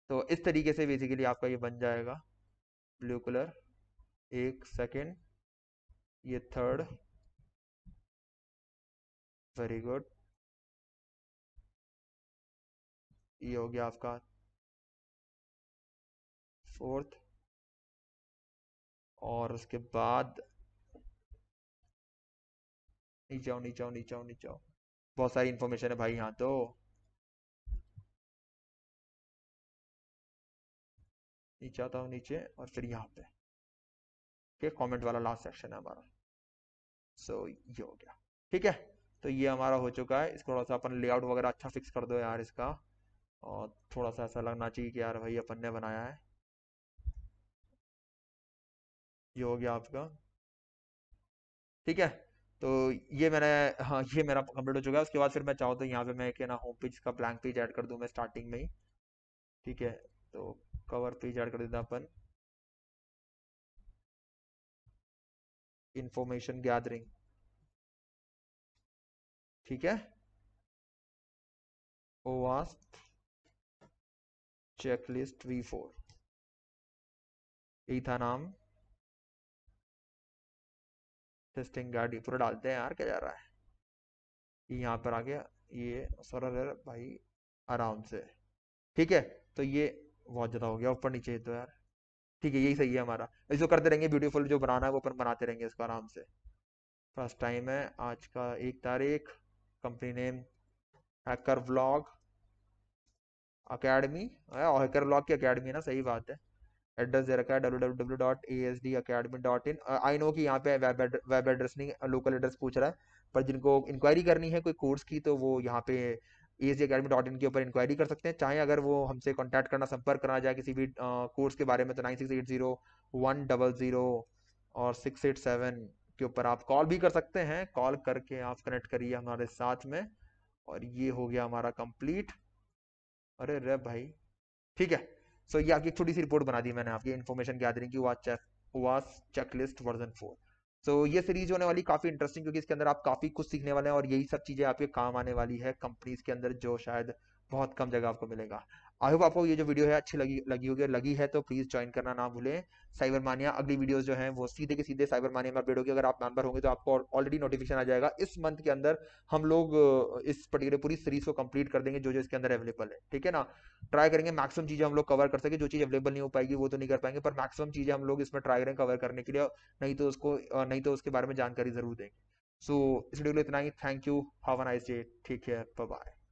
तो इस तरीके से बेसिकली आपका ये बन जाएगा ब्लू कलर। एक सेकेंड, ये थर्ड, वेरी गुड, ये हो गया आपका फोर्थ। और उसके बाद नीचे आओ, बहुत सारी इंफॉर्मेशन है भाई यहाँ तो। नीचे आता हूँ नीचे, और फिर यहाँ पे ठीक कमेंट वाला लास्ट सेक्शन है हमारा। सो ये हो गया। ठीक है, तो ये हमारा हो चुका है। इसको थोड़ा सा अपन लेआउट वगैरह अच्छा फिक्स कर दो यार इसका, और थोड़ा सा ऐसा लगना चाहिए कि यार भाई अपन ने बनाया है। ये हो गया आपका। ठीक है, तो ये मैंने, हाँ ये मेरा कंप्लीट हो चुका है। उसके बाद फिर मैं चाहूँ तो यहाँ पे मैं क्या ना होम पेज का ब्लैंक पेज ऐड कर दूँ मैं स्टार्टिंग में ही। ठीक है, तो कवर पेज ऐड कर देते हैं अपन, इंफॉर्मेशन गैदरिंग। ठीक है, OWASP चेकलिस्ट v4 यही था नाम, टेस्टिंग गाड़ी पूरा डालते हैं यार, क्या जा रहा है यहाँ पर आगे ये सरल भाई आराम से। ठीक है, तो ये बहुत ज़्यादा हो गया ऊपर नीचे तो यार। ठीक है, यही सही है हमारा, इसको करते रहेंगे। ब्यूटीफुल जो बनाना है वो अपन बनाते रहेंगे इसको आराम से। फर्स्ट टाइम है आज का, 1 तारीख, company name hacker vlog academy, और हैकर व्लॉग की अकेडमी है ना, सही बात है। एड्रेस दे रखा है www.asdacademy.in। आई नो कि यहाँ पे वेब एड्रेस नहीं, लोकल एड्रेस पूछ रहा है, पर जिनको इंक्वायरी करनी है कोई कोर्स की तो वो यहाँ पे asdacademy.in के ऊपर इंक्वायरी कर सकते हैं। चाहे अगर वो हमसे कांटेक्ट करना, संपर्क करना चाहे किसी भी कोर्स के बारे में तो 9680100687 के ऊपर आप कॉल भी कर सकते हैं। कॉल करके आप कनेक्ट करिए हमारे साथ में। और ये हो गया हमारा कंप्लीट। अरे रे भाई, ठीक है। सो ये आपकी छोटी सी रिपोर्ट बना दी मैंने आपकी इन्फॉर्मेशन गैदरिंग की, OWASP चेकलिस्ट वर्जन 4। सो ये सीरीज होने वाली काफ़ी इंटरेस्टिंग, क्योंकि इसके अंदर आप काफ़ी कुछ सीखने वाले हैं और यही सब चीज़ें आपके काम आने वाली है कंपनीज के अंदर, जो शायद बहुत कम जगह आपको मिलेगा। आई होप आपको ये जो वीडियो है अच्छी लगी होगी, लगी है तो प्लीज़ ज्वाइन करना ना भूलें साइबर मानिया। अगली वीडियोस जो हैं वो सीधे के सीधे साइबर मानिया में अपडेट होगी। अगर आप मेंबर होंगे तो आपको ऑलरेडी नोटिफिकेशन आ जाएगा। इस मंथ के अंदर हम लोग इस पर्टिकुलर पूरी सीरीज को कंप्लीट कर देंगे जो इसके अंदर अवेलेबल है। ठीक है ना, ट्राई करेंगे मैक्सिमम चीज़ें हम लोग कवर कर सके। जो चीज़ अवेलेबल नहीं हो पाएगी वो तो नहीं कर पाएंगे, पर मैक्सिमम चीज़ें हम लोग इसमें ट्राई करेंगे कवर करने के लिए, नहीं तो उसके बारे में जानकारी जरूर देंगे। सो इस वीडियो के लिए इतना ही। Thank you, have a nice day, take care, bye bye.